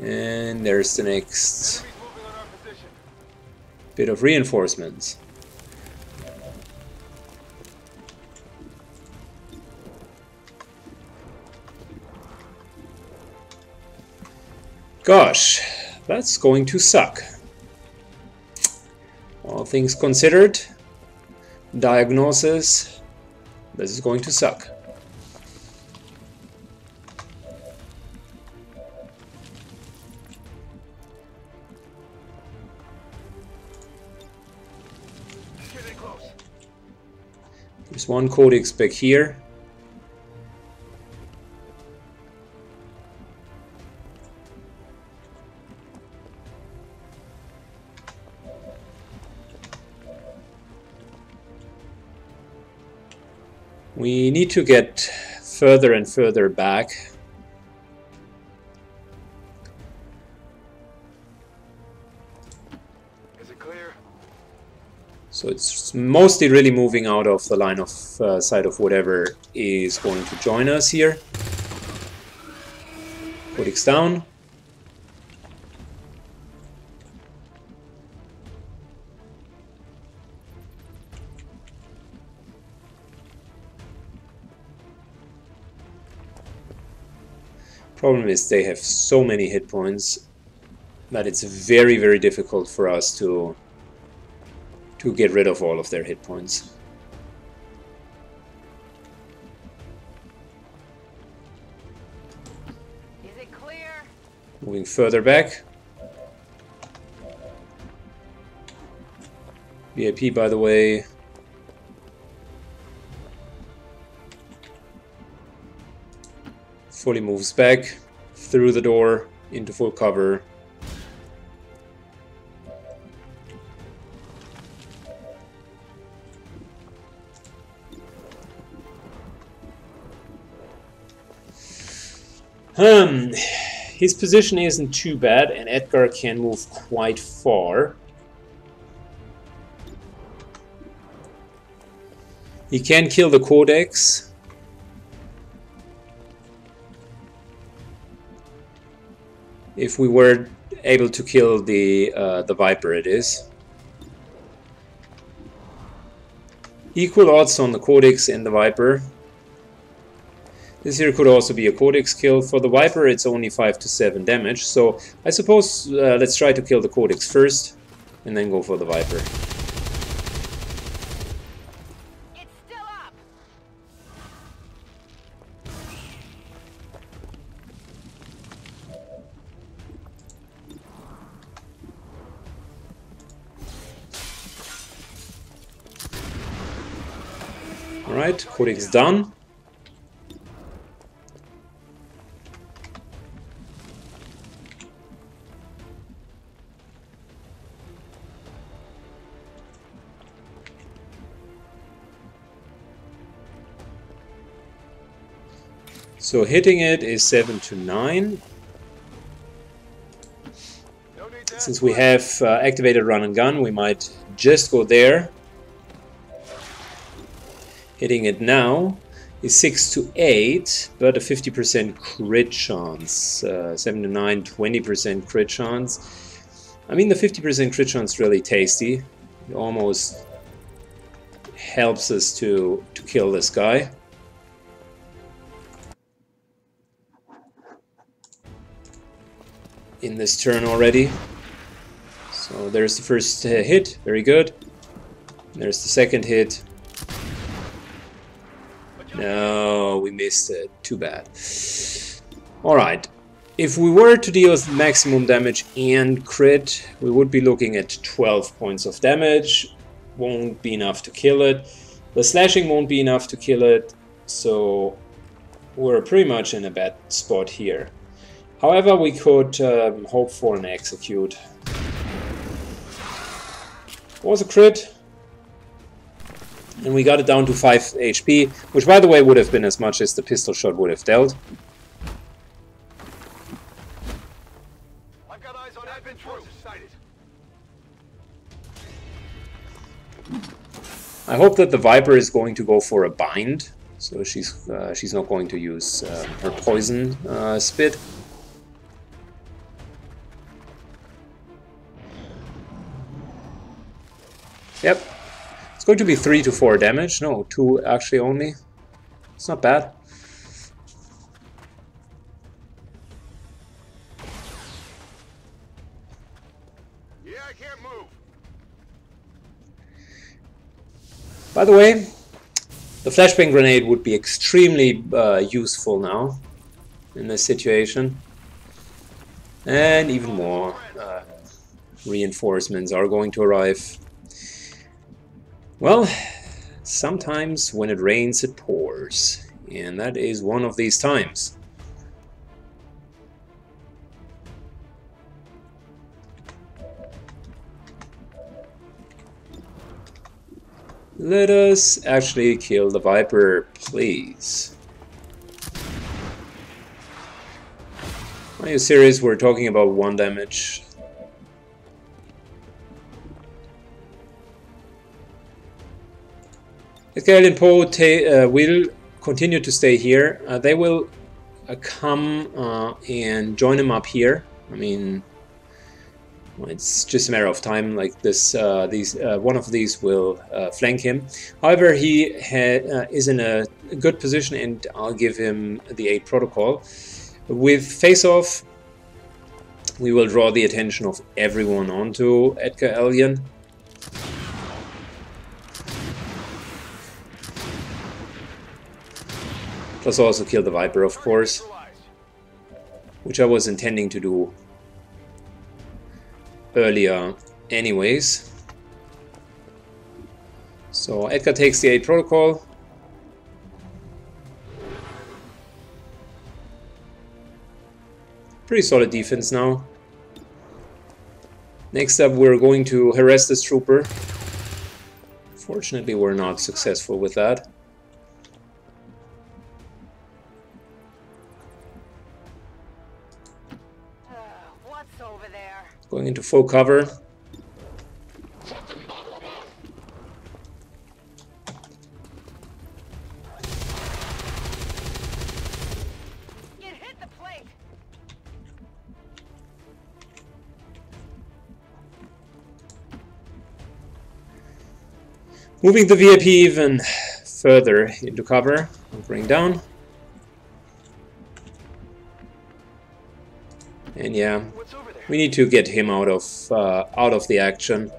And there's the next bit of reinforcements. Gosh, that's going to suck. All things considered, diagnosis, this is going to suck. There's one Codex back here. We need to get further and further back. Is it clear? So it's mostly really moving out of the line of uh, sight of whatever is going to join us here. Codex down. Problem is they have so many hit points that it's very, very difficult for us to to get rid of all of their hit points. Is it clear? Moving further back. V I P, by the way. Fully moves back through the door into full cover. Um, his position isn't too bad, and Edgar can move quite far. He can kill the Codex. If we were able to kill the uh, the Viper, it is equal odds on the Codex and the Viper. This here could also be a Codex kill. For the Viper, it's only five to seven damage. So I suppose uh, let's try to kill the Codex first, and then go for the Viper. Codex done. So hitting it is seven to nine. Since we have uh, activated run and gun, we might just go there. Hitting it now is six to eight, but a fifty percent crit chance. Uh, seven to nine, twenty percent crit chance. I mean, the fifty percent crit chance is really tasty. It almost helps us to, to kill this guy. In this turn already. So there's the first uh, hit. Very good. There's the second hit. No, we missed it. Too bad. Alright. If we were to deal maximum damage and crit, we would be looking at twelve points of damage. Won't be enough to kill it. The slashing won't be enough to kill it, so we're pretty much in a bad spot here. However, we could um, hope for an execute. Was a crit. And we got it down to five H P, which, by the way, would have been as much as the pistol shot would have dealt. I've got eyes on Advent Trooper. I hope that the Viper is going to go for a bind, so she's uh, she's not going to use uh, her poison uh, spit. Yep. It's going to be three to four damage. No, two actually only. It's not bad. Yeah, I can't move. By the way, the flashbang grenade would be extremely uh, useful now in this situation. And even more uh, reinforcements are going to arrive. Well, sometimes when it rains, it pours. And that is one of these times. Let us actually kill the Viper, please. Are you serious? We're talking about one damage. Edgar Allan Poe uh, will continue to stay here. Uh, they will uh, come uh, and join him up here. I mean, well, it's just a matter of time. Like this, uh, these uh, one of these will uh, flank him. However, he ha uh, is in a good position, and I'll give him the aid protocol. With face-off, we will draw the attention of everyone onto Edgar Allan. Plus also kill the Viper, of course, which I was intending to do earlier anyways. So Edgar takes the aid protocol. Pretty solid defense now. Next up, we're going to harass this trooper. Fortunately, we're not successful with that. Uh, what's over there? Going into full cover. Moving the V I P even further into cover, bring down. And yeah, we need to get him out of uh, out of the action.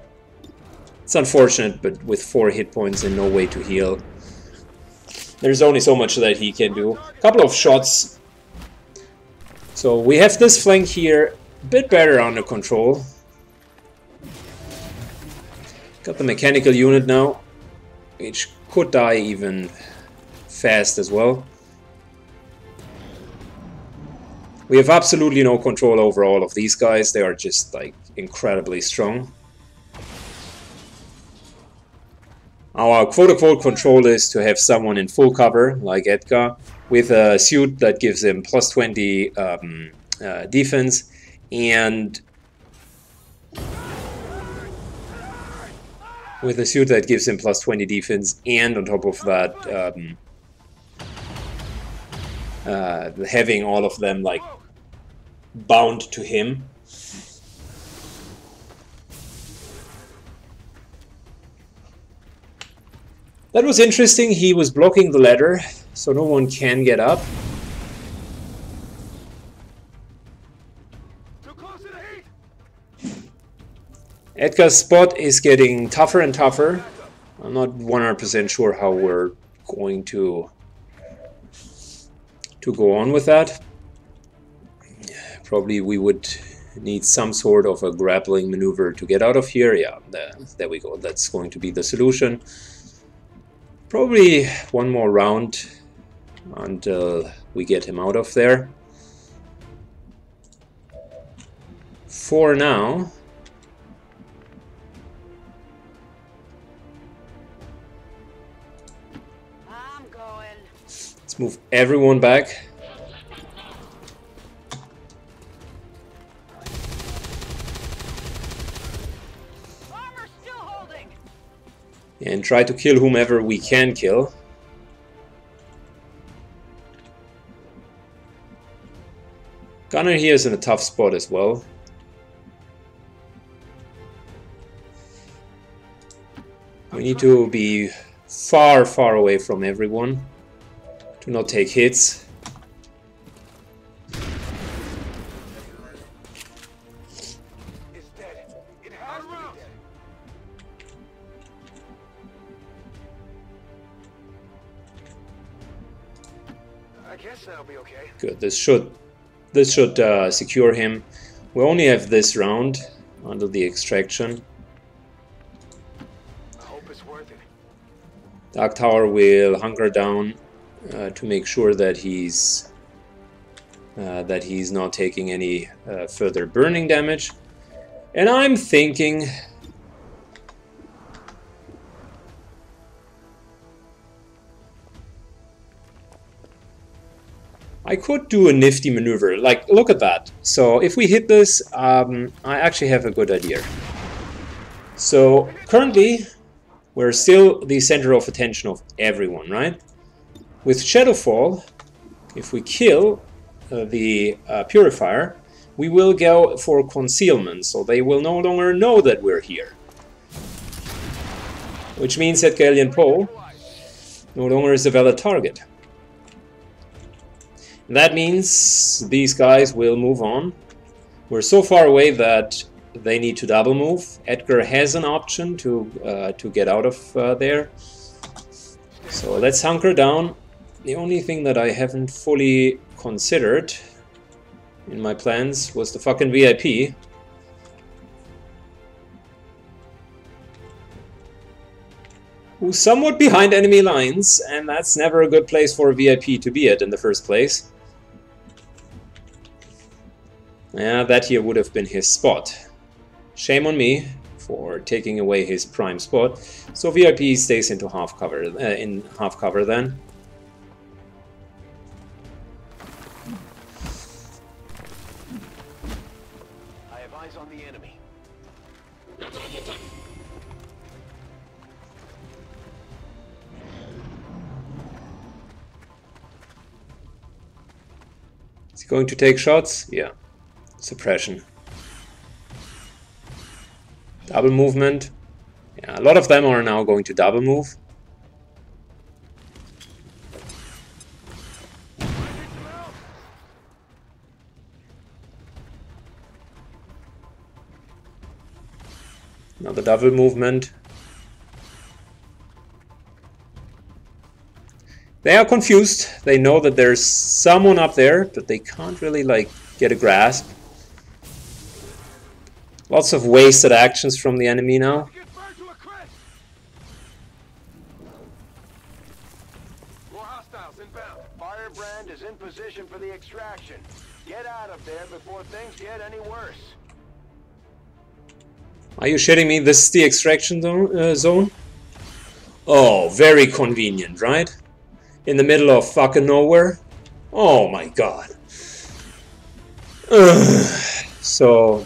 It's unfortunate, but with four hit points and no way to heal, there's only so much that he can do. A couple of shots. So we have this flank here a bit better under control. Got the mechanical unit now, which could die even fast as well. We have absolutely no control over all of these guys. They are just like incredibly strong. Our quote-unquote control is to have someone in full cover, like Edgar, with a suit that gives him plus twenty um, uh, defense and with a suit that gives him plus twenty defense, and on top of that, um, uh, having all of them like bound to him. That was interesting. He was blocking the ladder, so no one can get up. Edgar's spot is getting tougher and tougher. I'm not one hundred percent sure how we're going to to go on with that. Probably we would need some sort of a grappling maneuver to get out of here. Yeah, there, there we go. That's going to be the solution. Probably one more round until we get him out of there. For now, move everyone back. Armor still holding. And try to kill whomever we can kill. Gunner here is in a tough spot as well. We need to be far, far away from everyone. Do not take hits. Good, this should this should uh, secure him. We only have this round under the extraction. I hope it's worth it. Dark Tower will hunker down uh, to make sure that he's uh, that he's not taking any uh, further burning damage. And I'm thinking I could do a nifty maneuver, like, look at that. So if we hit this, um, I actually have a good idea. So currently, we're still the center of attention of everyone, right? With Shadowfall, if we kill uh, the uh, Purifier, we will go for concealment, so they will no longer know that we're here. Which means that Edgar Allan Poe no longer is a valid target. That means these guys will move on. We're so far away that they need to double move. Edgar has an option to uh, to get out of uh, there. So let's hunker down. The only thing that I haven't fully considered in my plans was the fucking V I P. Who's somewhat behind enemy lines, and that's never a good place for a V I P to be at in the first place. Yeah, that here would have been his spot. Shame on me for taking away his prime spot. So V I P stays into half cover. Uh, in half cover, then. I have eyes on the enemy. Is he going to take shots? Yeah. Suppression. Double movement. Yeah, a lot of them are now going to double move. Another double movement. They are confused. They know that there's someone up there, but they can't really, like, get a grasp. Lots of wasted actions from the enemy now. More hostiles inbound. Firebrand is in position for the extraction. Get out of there before things get any worse. Are you shitting me? This is the extraction zone? Oh, very convenient, right? In the middle of fucking nowhere. Oh my god. Ugh. So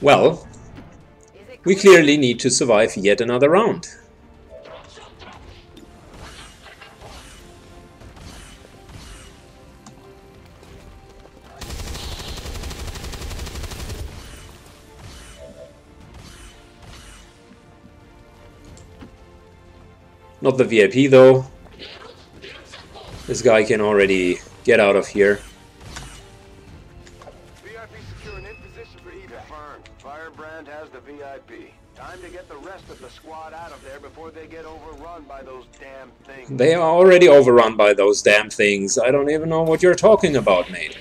well, we clearly need to survive yet another round. Not the V I P though. This guy can already get out of here. V I P securing in position for evac. Confirmed. Firebrand has the V I P. Time to get the rest of the squad out of there before they get overrun by those damn things. They are already overrun by those damn things. I don't even know what you're talking about, mate.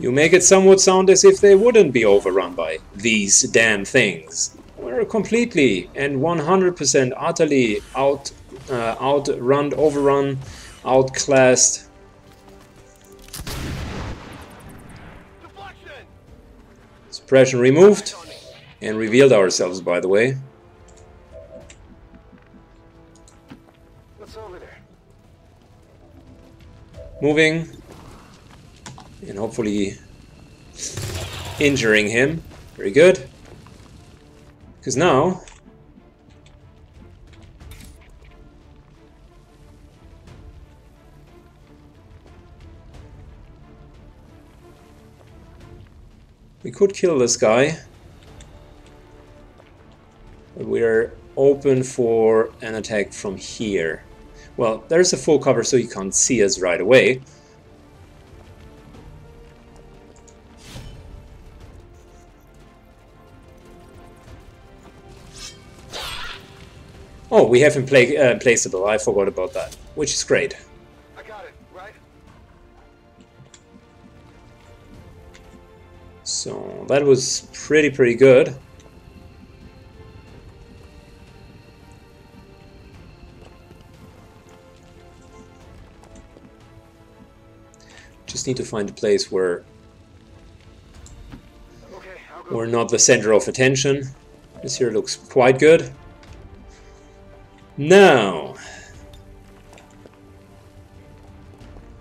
You make it somewhat sound as if they wouldn't be overrun by these damn things. We're completely and one hundred percent utterly out, uh, outrun, overrun, outclassed. Suppression removed and revealed ourselves, by the way. What's over there? Moving. And hopefully injuring him. Very good. Because now could kill this guy. We're open for an attack from here. Well, there's a full cover, so you can't see us right away. Oh, we have him play, uh, placeable. I forgot about that, which is great. I got it, right? So that was pretty, pretty good. Just need to find a place where okay, we're not the center of attention. This here looks quite good. Now,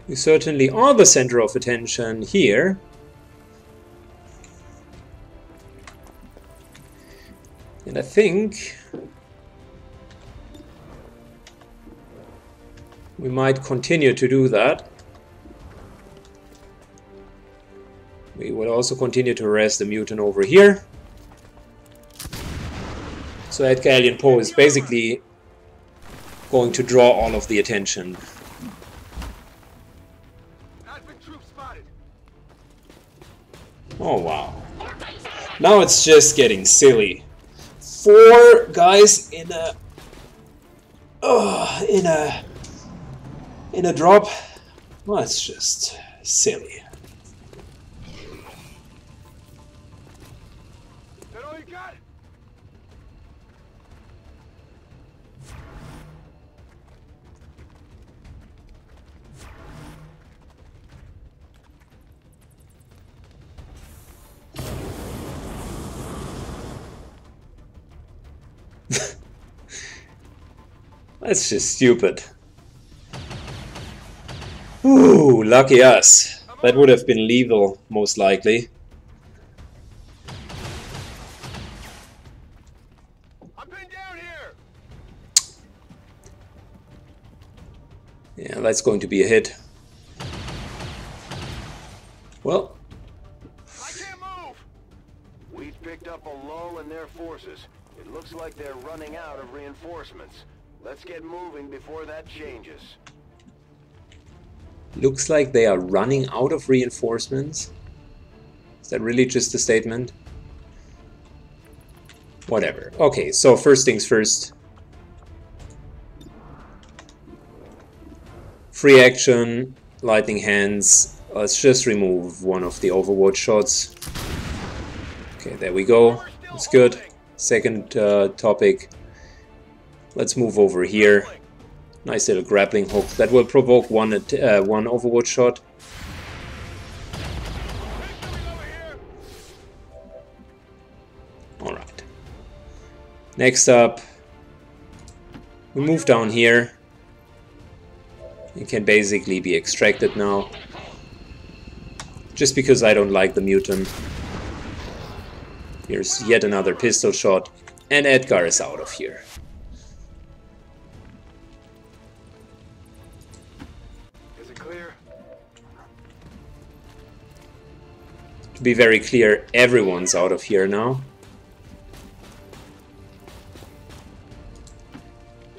we certainly are the center of attention here. And I think we might continue to do that. We will also continue to arrest the mutant over here. So Edgar Allan Poe is basically going to draw all of the attention. Oh wow. Now it's just getting silly. Four guys in a oh, in a in a drop. Well, it's just silly. That's just stupid. Ooh, lucky us. That would have been lethal, most likely. I've been down here. Yeah, that's going to be a hit. Well, I can't move. We've picked up a lull in their forces. It looks like they're running out of reinforcements. Let's get moving before that changes. Looks like they are running out of reinforcements. Is that really just a statement? Whatever. Okay, so first things first. Free action, lightning hands. Let's just remove one of the overwatch shots. Okay, there we go. That's good. Second uh, topic. Let's move over here. Nice little grappling hook. That will provoke one at, uh, one overwatch shot. Alright. Next up, we move down here. It can basically be extracted now. Just because I don't like the mutant. Here's yet another pistol shot. And Edgar is out of here. Be very clear, everyone's out of here now.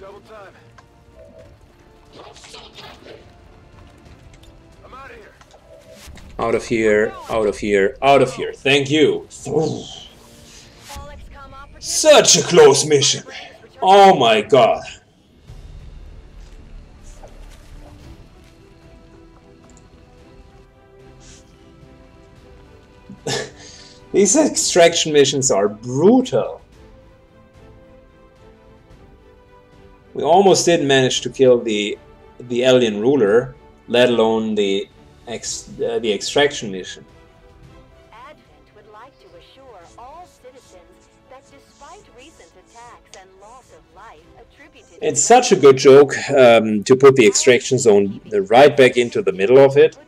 Double time. I'm out of here. Out of here, out of here, out of here. Thank you. Such a close mission. Oh my god. These extraction missions are brutal. We almost did manage to kill the the alien ruler, let alone the ex, uh, the extraction mission. Advent would like to assure all citizens that despite recent attacks and loss of life attributed. It's such a good joke um, to put the extraction zone right back into the middle of it.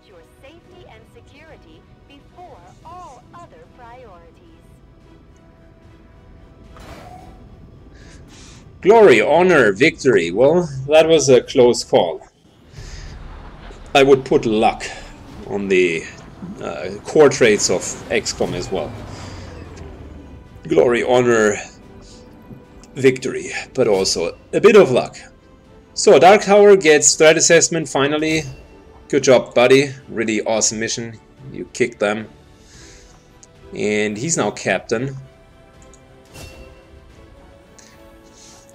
Glory, honor, victory. Well, that was a close call. I would put luck on the uh, core traits of X COM as well. glory, honor, victory, but also a bit of luck. So Dark Tower gets threat assessment finally. Good job, buddy. Really awesome mission. You kicked them. And he's now captain.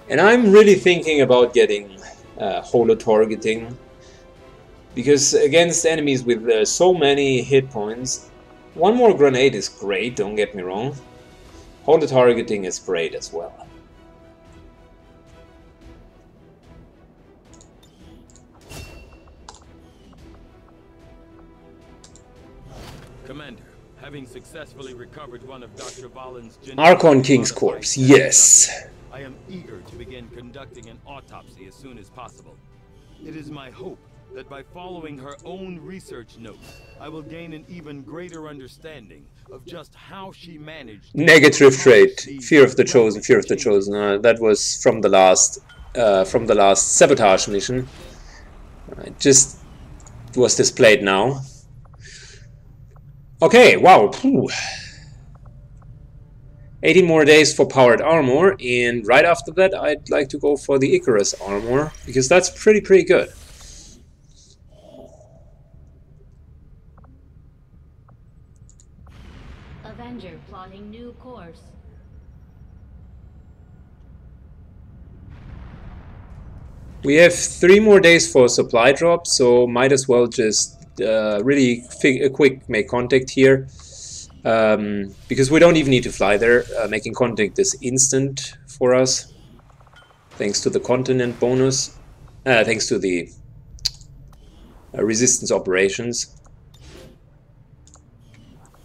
And I'm really thinking about getting uh, holo-targeting, because against enemies with uh, so many hit points, one more grenade is great, don't get me wrong. Holo-targeting is great as well. Commander, having successfully recovered one of Doctor Valen's Archon King's corpse, yes. I am eager to begin conducting an autopsy as soon as possible. It is my hope that by following her own research notes, I will gain an even greater understanding of just how she managed... Negative trait, Fear of the Chosen, Fear of the Chosen. Uh, that was from the last, uh, from the last sabotage mission. It just was displayed now. Okay, wow. Ooh. eighteen more days for powered armor, and right after that I'd like to go for the Icarus armor, because that's pretty pretty good. Avenger plotting new course. We have three more days for supply drop, so might as well just uh, really fig- a quick make contact here. Um, because we don't even need to fly there. Uh, making contact is instant for us, thanks to the continent bonus, uh, thanks to the uh, resistance operations.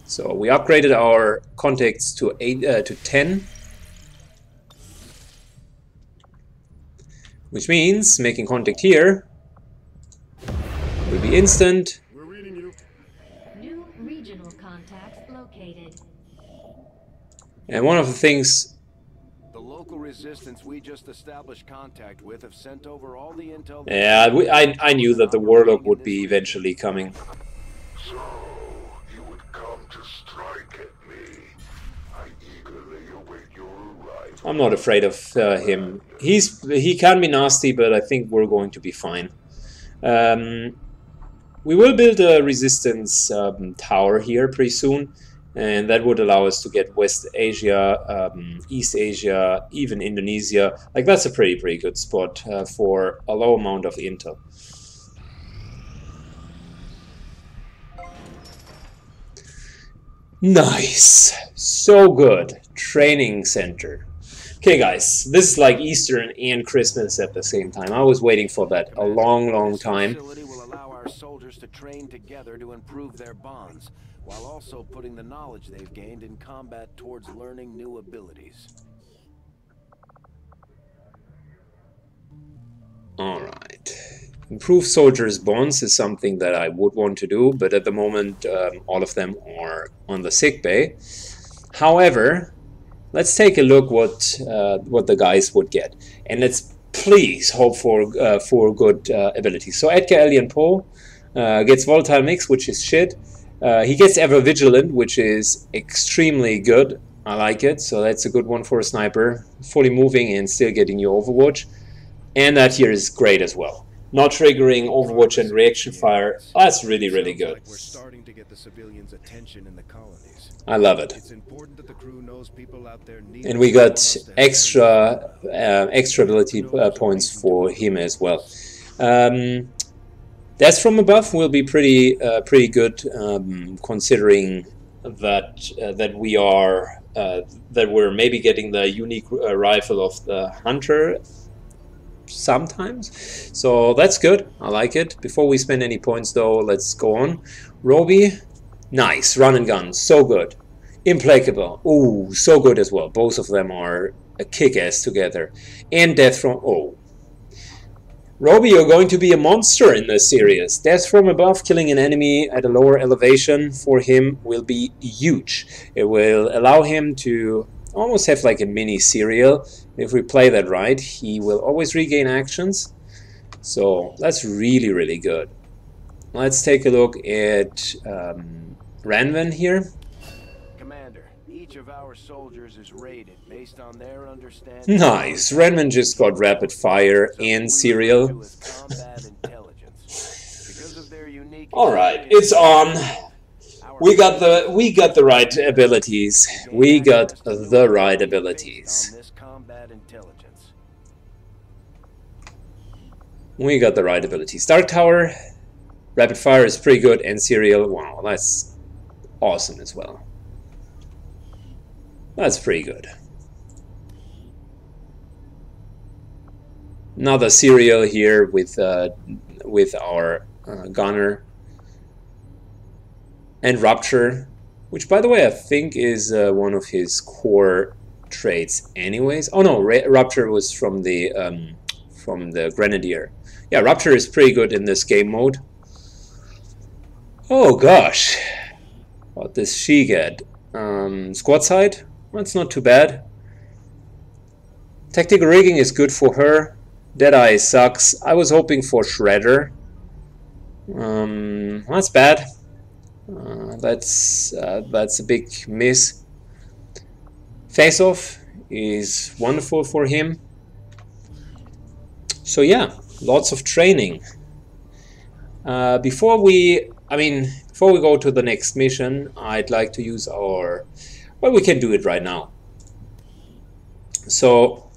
So we upgraded our contacts to eight uh, to ten, which means making contact here will be instant. And one of the things the local resistance we just established contact with have sent over all the intel. Yeah, we, I I knew that the Warlock would be eventually coming. So you would come to strike at me. I eagerly await your arrival. I'm not afraid of uh, him. He's he can be nasty, but I think we're going to be fine. Um, we will build a resistance um, tower here pretty soon. And that would allow us to get West Asia, um, East Asia, even Indonesia. Like, that's a pretty, pretty good spot uh, for a low amount of intel. Nice. So good. Training Center. Okay, guys. This is like Easter and Christmas at the same time. I was waiting for that a long, long time. This facility will allow our soldiers to train together to improve their bonds, while also putting the knowledge they've gained in combat towards learning new abilities. Alright. Improve soldiers' bonds is something that I would want to do, but at the moment um, all of them are on the sick bay. However, let's take a look what uh, what the guys would get. And let's please hope for, uh, for good uh, abilities. So Edgar Allan Poe uh, gets Volatile Mix, which is shit. Uh, he gets Ever Vigilant, which is extremely good. I like it, so that's a good one for a sniper. Fully moving and still getting your Overwatch. And that here is great as well. Not triggering Overwatch and reaction fire. Oh, that's really, really good. I love it. And we got extra, uh, extra ability uh, points for him as well. Um, Death from above will be pretty, uh, pretty good, um, considering that uh, that we are uh, that we're maybe getting the unique uh, rifle of the hunter sometimes. So that's good. I like it. Before we spend any points, though, let's go on. Roby, nice run and gun, so good. Implacable, oh, so good as well. Both of them are a kick-ass together. And death from oh. Roby, you're going to be a monster in this series. Death from above, killing an enemy at a lower elevation for him will be huge. It will allow him to almost have like a mini serial. If we play that right, he will always regain actions. So that's really, really good. Let's take a look at um, Ranvan here. each of our soldiers is rated based on their understanding. Nice. Redman just got rapid fire and cereal. All right, it's on. We got the we got the right abilities. We got the right abilities. We got the right abilities. Dark Tower, rapid fire is pretty good, and cereal. Wow, that's awesome as well. That's pretty good. Another serial here with uh, with our uh, gunner and rupture, which by the way I think is uh, one of his core traits, anyways. Oh no, rupture was from the um, from the grenadier. Yeah, rupture is pretty good in this game mode. Oh gosh, what does she get? Um, squad side. Well, it's not too bad. Tactical rigging is good for her. Deadeye sucks. I was hoping for Shredder. Um, that's bad. Uh, that's uh, that's a big miss. Face-off is wonderful for him. So yeah, lots of training. Uh, before we, I mean, before we go to the next mission, I'd like to use our. Well, we can do it right now. So,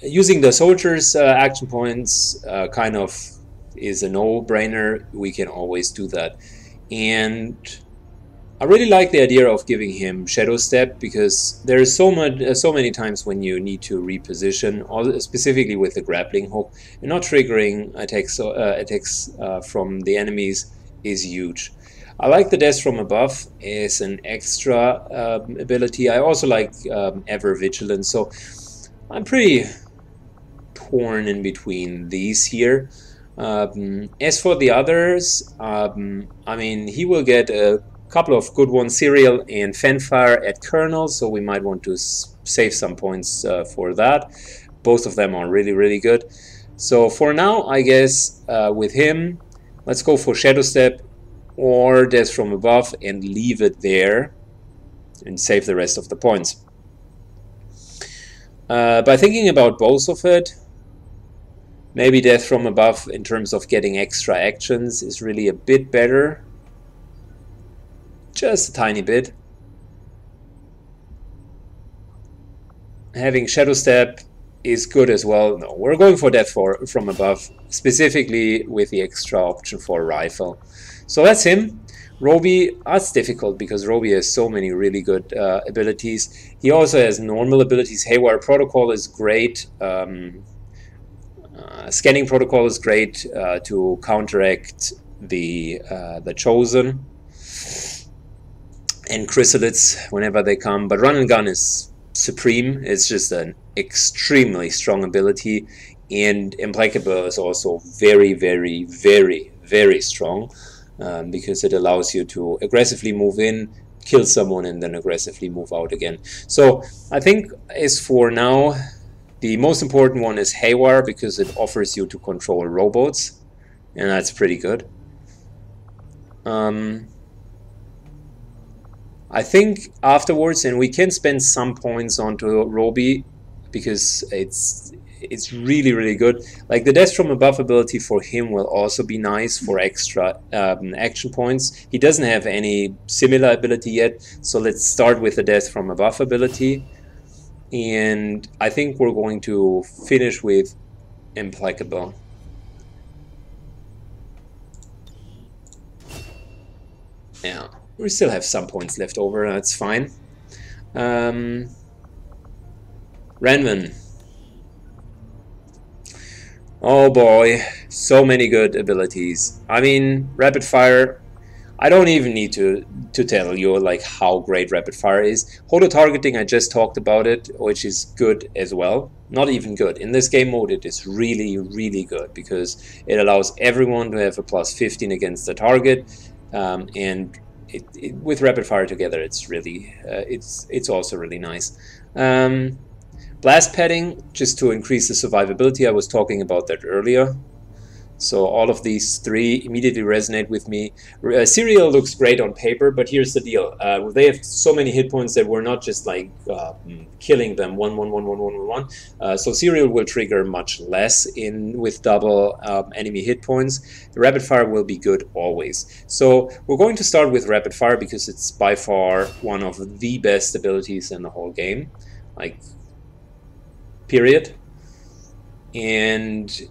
using the soldiers' uh, action points uh, kind of is a no-brainer. We can always do that. And I really like the idea of giving him Shadow Step, because there is so much, uh, so many times when you need to reposition, or specifically with the grappling hook, and not triggering attacks uh, attacks uh, from the enemies is huge. I like the Death from Above as an extra um, ability. I also like um, Ever Vigilant, so I'm pretty torn in between these here. Um, as for the others, um, I mean, he will get a couple of good ones, Serial and Fanfire at Colonel, so we might want to save some points uh, for that. Both of them are really, really good. So for now, I guess uh, with him, let's go for Shadow Step or Death from Above and leave it there and save the rest of the points. Uh, by thinking about both of it, maybe Death from Above in terms of getting extra actions is really a bit better. Just a tiny bit. Having Shadow Step is good as well. No, we're going for Death for, from Above, specifically with the extra option for Rifle. So that's him. Roby, that's difficult because Roby has so many really good uh, abilities. He also has normal abilities. Haywire Protocol is great. Um, uh, scanning Protocol is great uh, to counteract the uh, the Chosen and Chrysalids whenever they come. But Run and Gun is supreme. It's just an extremely strong ability. And Implacable is also very, very, very, very strong. Um, because it allows you to aggressively move in, kill someone, and then aggressively move out again. So I think as for now, the most important one is Haywire, because it offers you to control robots, and that's pretty good. Um, I think afterwards, and we can spend some points onto Roby, because it's it's really, really good. Like the Death from Above ability for him will also be nice for extra um, action points. He doesn't have any similar ability yet, so let's start with the Death from Above ability. And I think we're going to finish with Implacable. Yeah, we still have some points left over, that's fine. Um, Ranvin. Oh boy, so many good abilities. I mean, Rapid Fire, I don't even need to, to tell you like how great Rapid Fire is. Holo-targeting, I just talked about it, which is good as well. Not even good. In this game mode, it is really, really good because it allows everyone to have a plus fifteen against the target. Um, and it, it, with Rapid Fire together, it's really, uh, it's, it's also really nice. Um, Blast Padding, just to increase the survivability. I was talking about that earlier. So all of these three immediately resonate with me. Uh, Serial looks great on paper, but here's the deal. Uh, they have so many hit points that we're not just like uh, killing them one, one, one, one, one, one, one. Uh, so Serial will trigger much less in with double um, enemy hit points. The Rapid Fire will be good always. So we're going to start with Rapid Fire because it's by far one of the best abilities in the whole game. Like, period. And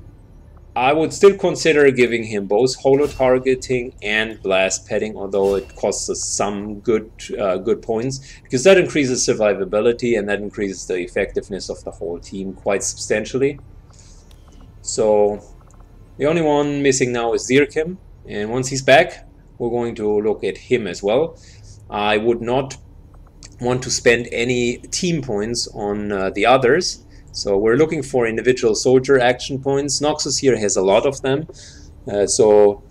I would still consider giving him both holo targeting and blast padding, although it costs us some good uh, good points, because that increases survivability and that increases the effectiveness of the whole team quite substantially. So the only one missing now is Zirkim, and once he's back, we're going to look at him as well. I would not want to spend any team points on uh, the others. So we're looking for individual soldier action points. Noxus here has a lot of them. Uh, so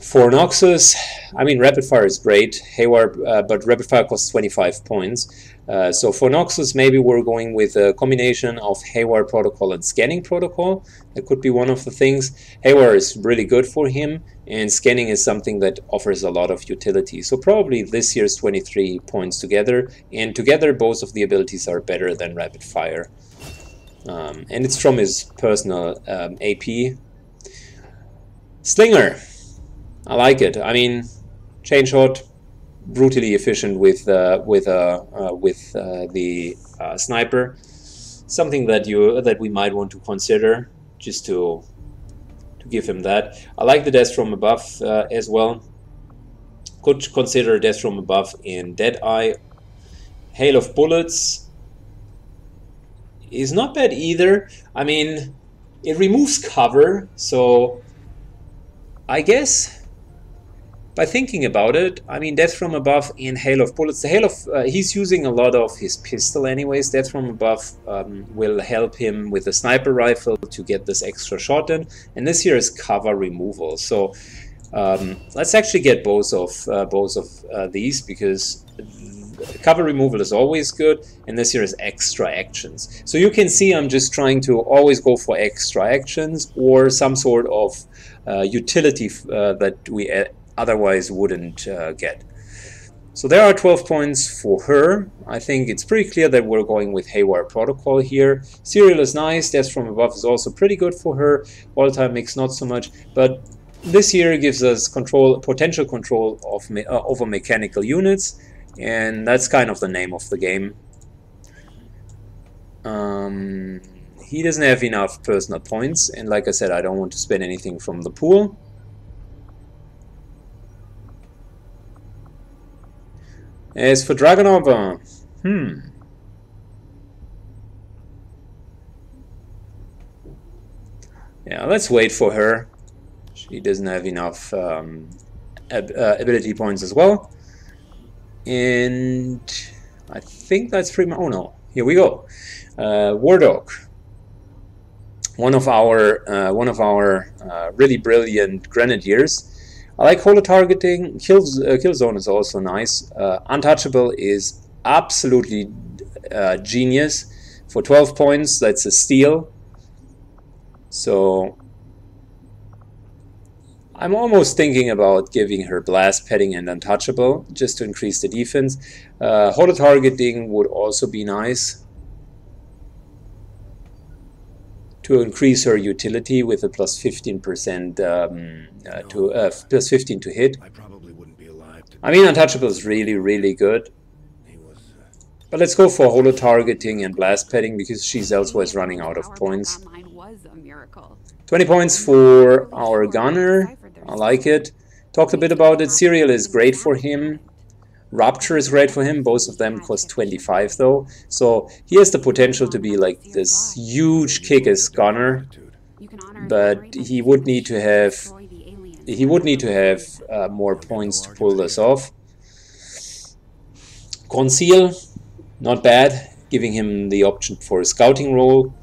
for Noxus, I mean, Rapid Fire is great, Haywire, uh, but Rapid Fire costs twenty-five points. Uh, so for Noxus, maybe we're going with a combination of Haywire Protocol and Scanning Protocol. That could be one of the things. Haywire is really good for him, and Scanning is something that offers a lot of utility. So probably this year's twenty-three points together, and together both of the abilities are better than Rapid Fire. Um, and it's from his personal um, A P. Slinger. I like it. I mean, chain shot, brutally efficient with uh, with uh, uh, with uh, the uh, sniper. Something that you that we might want to consider, just to to give him that. I like the death from above uh, as well. Could consider death from above in Deadeye. Hail of bullets is not bad either. I mean, it removes cover, so I guess. By thinking about it, I mean, Death from Above and Hail of Bullets. The Hail of uh, he's using a lot of his pistol anyways. Death from Above um, will help him with the sniper rifle to get this extra shot in. And this here is cover removal. So um, let's actually get both of uh, both of uh, these, because cover removal is always good, and this here is extra actions. So you can see I'm just trying to always go for extra actions or some sort of uh, utility uh, that we add. Otherwise wouldn't uh, get. So there are twelve points for her. I think it's pretty clear that we're going with Haywire Protocol here. Serial is nice, Death from Above is also pretty good for her. Volatile Mix not so much, but this here gives us control, potential control of me uh, over mechanical units, and that's kind of the name of the game. Um, he doesn't have enough personal points, and like I said, I don't want to spend anything from the pool. As for Dragunov, hmm. Yeah, let's wait for her. She doesn't have enough um, ab uh, ability points as well. And I think that's pretty much... Oh no, here we go. Uh, War Dog. One of our, uh, one of our uh, really brilliant grenadiers. I like holo targeting. Kill, uh, kill zone is also nice. Uh, untouchable is absolutely uh, genius. For twelve points, that's a steal. So I'm almost thinking about giving her blast padding and untouchable just to increase the defense. Uh, holo targeting would also be nice to increase her utility with a plus fifteen percent um, uh, no, to uh, plus fifteen to hit. I probably wouldn't be alive. I mean, untouchable is really, really good. He was, uh, but let's go for holo targeting and blast padding, because she's elsewise running out of points. Was a miracle. twenty points for our gunner. I like it. Talked a bit about it. Serial is great for him. Rupture is great for him. Both of them cost twenty-five though, so he has the potential to be like this huge kick as gunner, but he would need to have he would need to have uh, more points to pull this off. Conceal, not bad, giving him the option for a scouting role.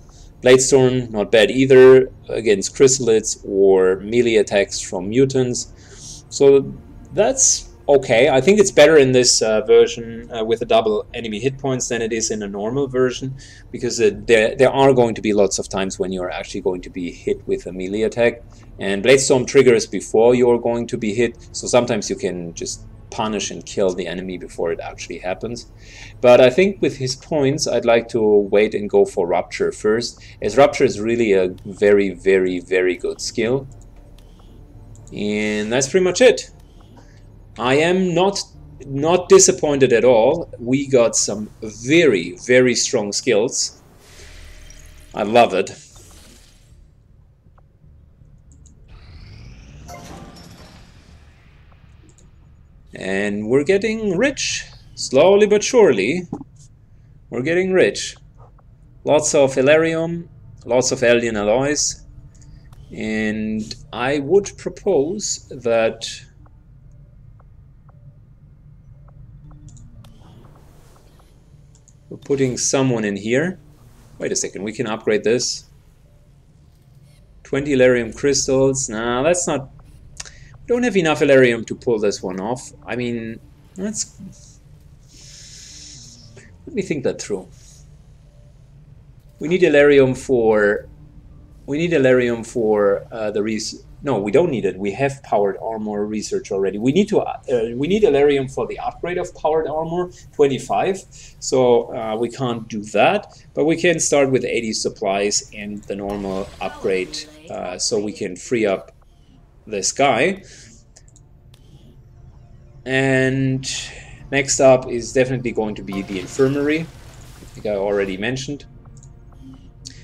Bladestorm, not bad either, against Chrysalids or melee attacks from mutants. So that's okay. I think it's better in this uh, version uh, with the double enemy hit points than it is in a normal version, because uh, there, there are going to be lots of times when you're actually going to be hit with a melee attack, and Bladestorm triggers before you're going to be hit, so sometimes you can just punish and kill the enemy before it actually happens. But I think with his points I'd like to wait and go for Rupture first, as Rupture is really a very very very good skill. And that's pretty much it. I am not not disappointed at all. We got some very very strong skills. I love it. And we're getting rich, slowly but surely. We're getting rich. Lots of Elerium, lots of alien alloys, and I would propose that we're putting someone in here. Wait a second, we can upgrade this. twenty Elerium crystals. Nah, that's not... Don't have enough Elerium to pull this one off. I mean, let's... Let me think that through. We need Elerium for... We need Elerium for uh, the res... No, we don't need it. We have powered armor research already. We need to... Uh, we need Elerium for the upgrade of powered armor, twenty-five. So uh, we can't do that. But we can start with eighty supplies and the normal upgrade, uh, so we can free up this guy. And next up is definitely going to be the Infirmary. I think I already mentioned.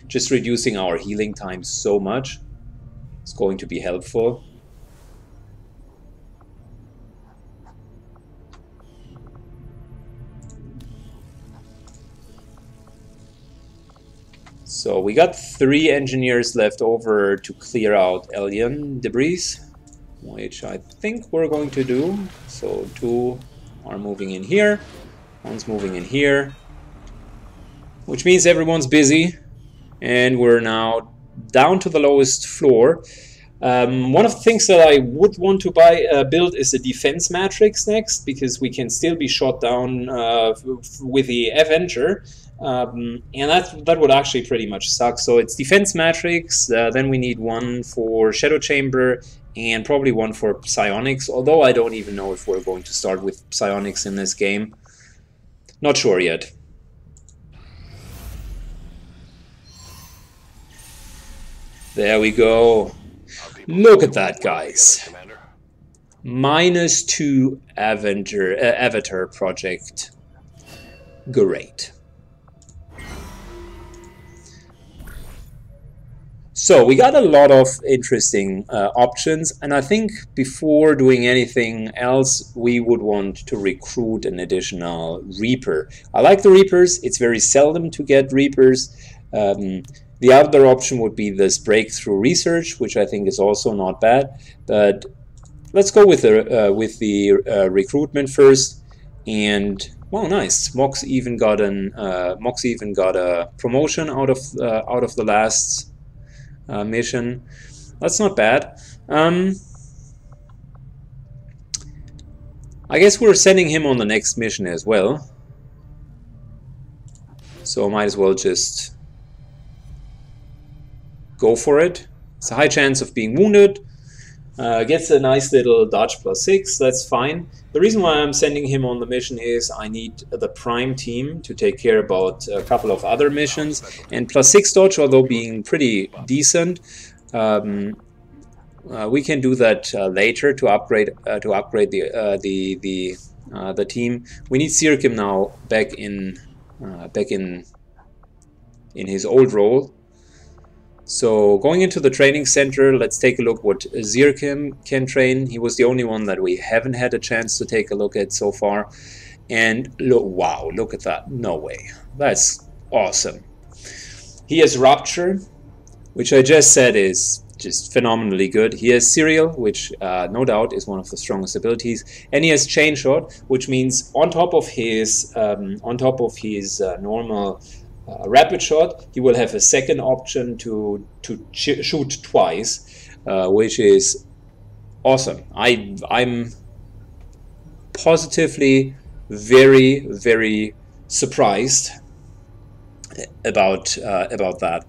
Just reducing our healing time so much is going to be helpful. So we got three engineers left over to clear out alien debris, which I think we're going to do. So two are moving in here, one's moving in here, which means everyone's busy, and we're now down to the lowest floor. Um, one of the things that I would want to buy uh, build is a defense matrix next, because we can still be shot down uh, with the Avenger. Um, and that, that would actually pretty much suck. So it's Defense Matrix, uh, then we need one for Shadow Chamber, and probably one for Psionics, although I don't even know if we're going to start with Psionics in this game. Not sure yet. There we go. Look at that, guys. Minus two Avenger, uh, Avatar project. Great. So we got a lot of interesting uh, options, and I think before doing anything else we would want to recruit an additional Reaper. I like the Reapers. It's very seldom to get Reapers. Um, the other option would be this breakthrough research, which I think is also not bad, but let's go with the, uh, with the uh, recruitment first. And well, nice. Mox even got an uh, Mox even got a promotion out of uh, out of the last Uh, mission. That's not bad. Um, I guess we're sending him on the next mission as well. So might as well just go for it. It's a high chance of being wounded. Uh, gets a nice little dodge plus six. That's fine. The reason why I'm sending him on the mission is I need the prime team to take care about a couple of other missions, and plus six dodge, although being pretty decent, um, uh, we can do that uh, later to upgrade uh, to upgrade the uh, the the uh, the team. We need Sirkim now back in uh, back in in his old role. So going into the training center, let's take a look what Zirkim can train. He was the only one that we haven't had a chance to take a look at so far. And look, wow, look at that. No way. That's awesome. He has Rupture, which I just said is just phenomenally good. He has Serial, which uh, no doubt is one of the strongest abilities, and he has Chain Shot, which means on top of his um, on top of his uh, normal Uh, rapid shot, he will have a second option to to ch shoot twice, uh, which is awesome. I I'm positively very, very surprised about uh, about that.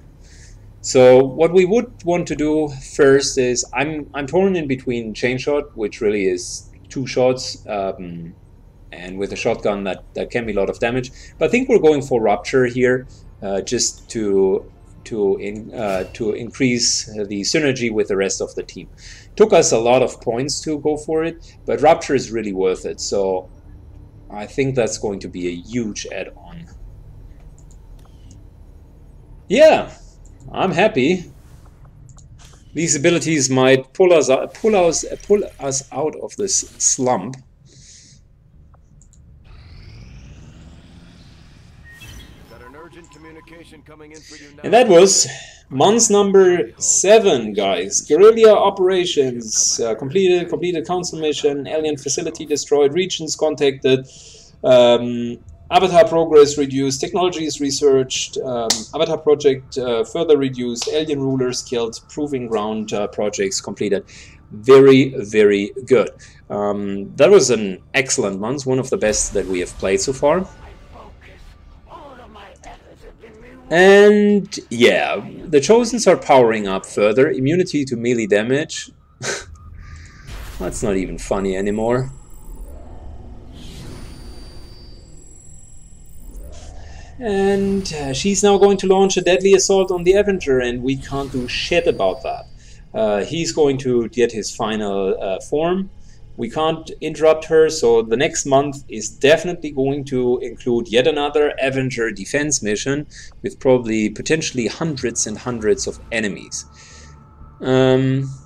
So what we would want to do first is I'm I'm torn in between chain shot, which really is two shots, um, and with a shotgun that that can be a lot of damage. But I think we're going for rupture here, uh, just to to in uh, to increase the synergy with the rest of the team. Took us a lot of points to go for it, but rupture is really worth it. So I think that's going to be a huge add-on. Yeah, I'm happy. These abilities might pull us out, pull us pull us out of this slump. Got an urgent communication coming in for you now. And that was month number seven, guys. Guerrilla operations uh, completed. Completed council mission. Alien facility destroyed. Regions contacted. Um, Avatar progress reduced, technologies researched, um, Avatar project uh, further reduced, alien rulers killed, proving ground uh, projects completed. Very, very good. Um, that was an excellent month, one of the best that we have played so far. And yeah, the Chosens are powering up further. Immunity to melee damage. That's not even funny anymore. And uh, she's now going to launch a deadly assault on the Avenger, and we can't do shit about that. Uh, he's going to get his final uh, form. We can't interrupt her, so the next month is definitely going to include yet another Avenger defense mission with probably potentially hundreds and hundreds of enemies. Um,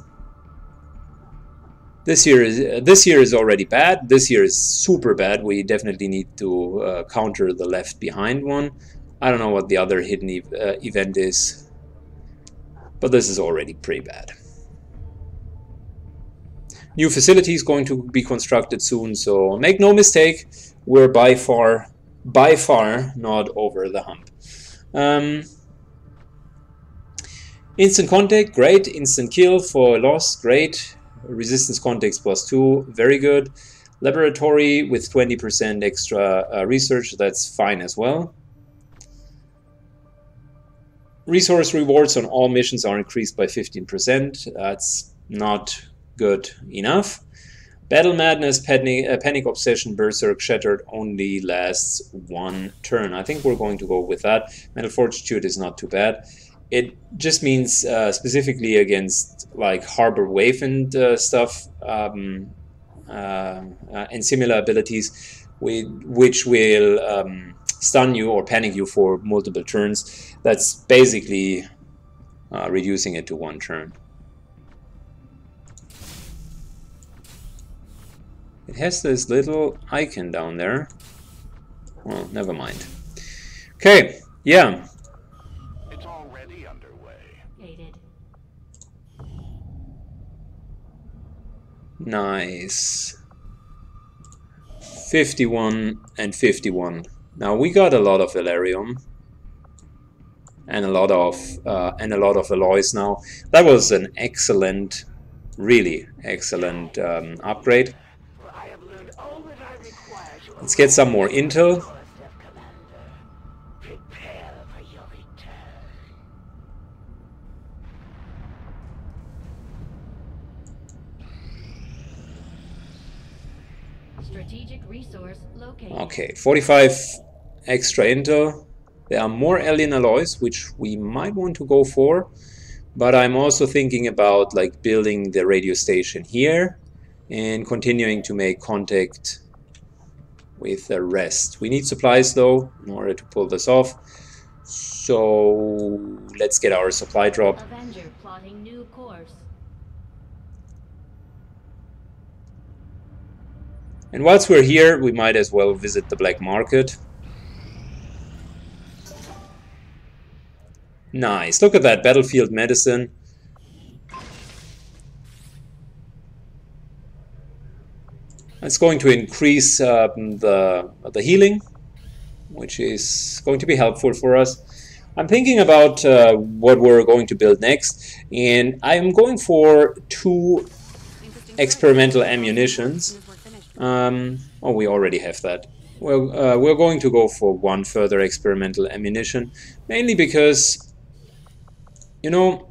this year is uh, this year is already bad. This year is super bad. We definitely need to uh, counter the Left Behind one. I don't know what the other hidden e uh, event is, but this is already pretty bad. New facility is going to be constructed soon, so make no mistake, we're by far, by far not over the hump. Um, instant contact, great. Instant kill for loss, great. Resistance context plus two, very good. Laboratory with twenty percent extra uh, research, that's fine as well. Resource rewards on all missions are increased by fifteen percent, that's not good enough. Battle Madness, Panic, uh, Panic Obsession, Berserk, Shattered only lasts one turn. I think we're going to go with that. Mental Fortitude is not too bad. It just means uh, specifically against like Harbor Wave and uh, stuff um, uh, uh, and similar abilities, we, which will um, stun you or panic you for multiple turns. That's basically uh, reducing it to one turn. It has this little icon down there. Well, never mind. Okay, yeah. Nice. fifty-one and fifty-one. Now we got a lot of Elerium and a lot of uh, and a lot of alloys now. That was an excellent, really excellent um, upgrade. Let's get some more intel. Okay, forty-five extra intel. There are more alien alloys, which we might want to go for, but I'm also thinking about like building the radio station here and continuing to make contact with the rest. We need supplies though in order to pull this off, so let's get our supply drop. Avenger plotting new course. And whilst we're here, we might as well visit the Black Market. Nice. Look at that. Battlefield medicine. It's going to increase uh, the, the healing, which is going to be helpful for us. I'm thinking about uh, what we're going to build next, and I'm going for two experimental ammunitions. Um, Oh, we already have that. Well, uh, we're going to go for one further experimental ammunition, mainly because, you know,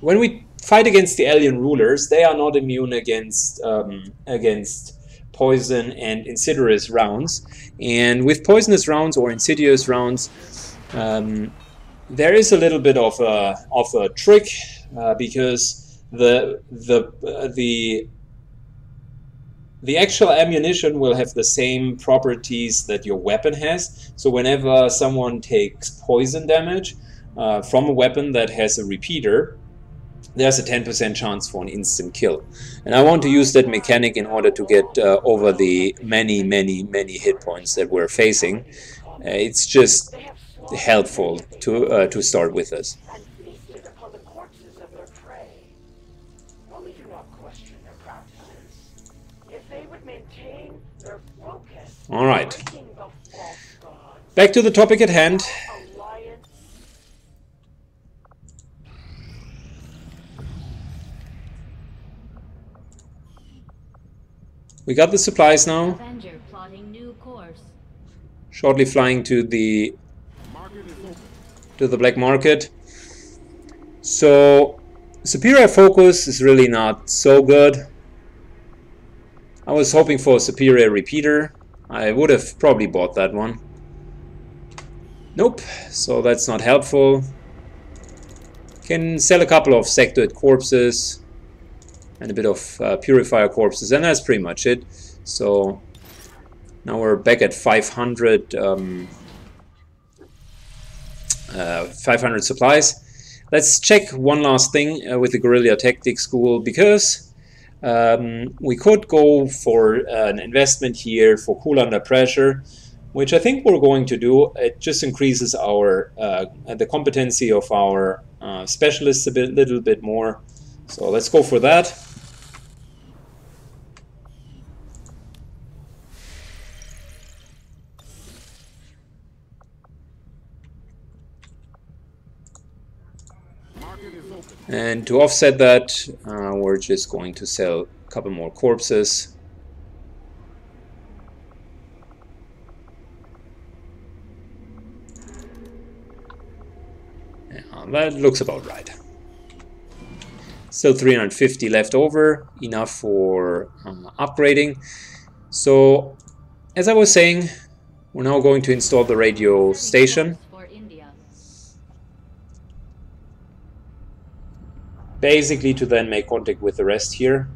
when we fight against the alien rulers, they are not immune against um, against poison and insidious rounds. And with poisonous rounds or insidious rounds, um, there is a little bit of a of a trick uh, because the the uh, the The actual ammunition will have the same properties that your weapon has. So whenever someone takes poison damage uh, from a weapon that has a repeater, there's a ten percent chance for an instant kill. And I want to use that mechanic in order to get uh, over the many, many, many hit points that we're facing. Uh, it's just helpful to, uh, to start with us. All right, back to the topic at hand. We got the supplies now. Shortly flying to the to the Black Market. So superior focus is really not so good. I was hoping for a superior repeater. I would have probably bought that one. Nope, so that's not helpful. Can sell a couple of sectored corpses and a bit of uh, purifier corpses, and that's pretty much it. So now we're back at five hundred um, uh, five hundred supplies. Let's check one last thing uh, with the Guerrilla Tactics School, because Um, we could go for uh, an investment here for Cool Under Pressure, which I think we're going to do. It just increases our uh, the competency of our uh, specialists a bit, little bit more. So let's go for that. And to offset that, uh, we're just going to sell a couple more corpses. Yeah, that looks about right. Still three hundred fifty left over, enough for um, upgrading. So, as I was saying, we're now going to install the radio station. Basically to then make contact with the rest here.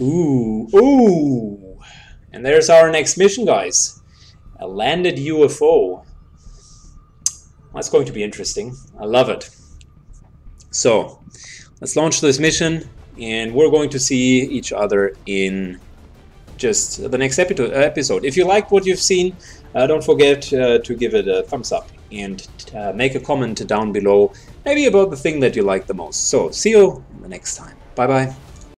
Ooh, ooh! And there's our next mission, guys. A landed U F O. That's going to be interesting. I love it. So, let's launch this mission, and we're going to see each other in just the next episode. If you like what you've seen, uh, don't forget uh, to give it a thumbs up and uh, make a comment down below, maybe about the thing that you like the most. So see you next time. Bye bye.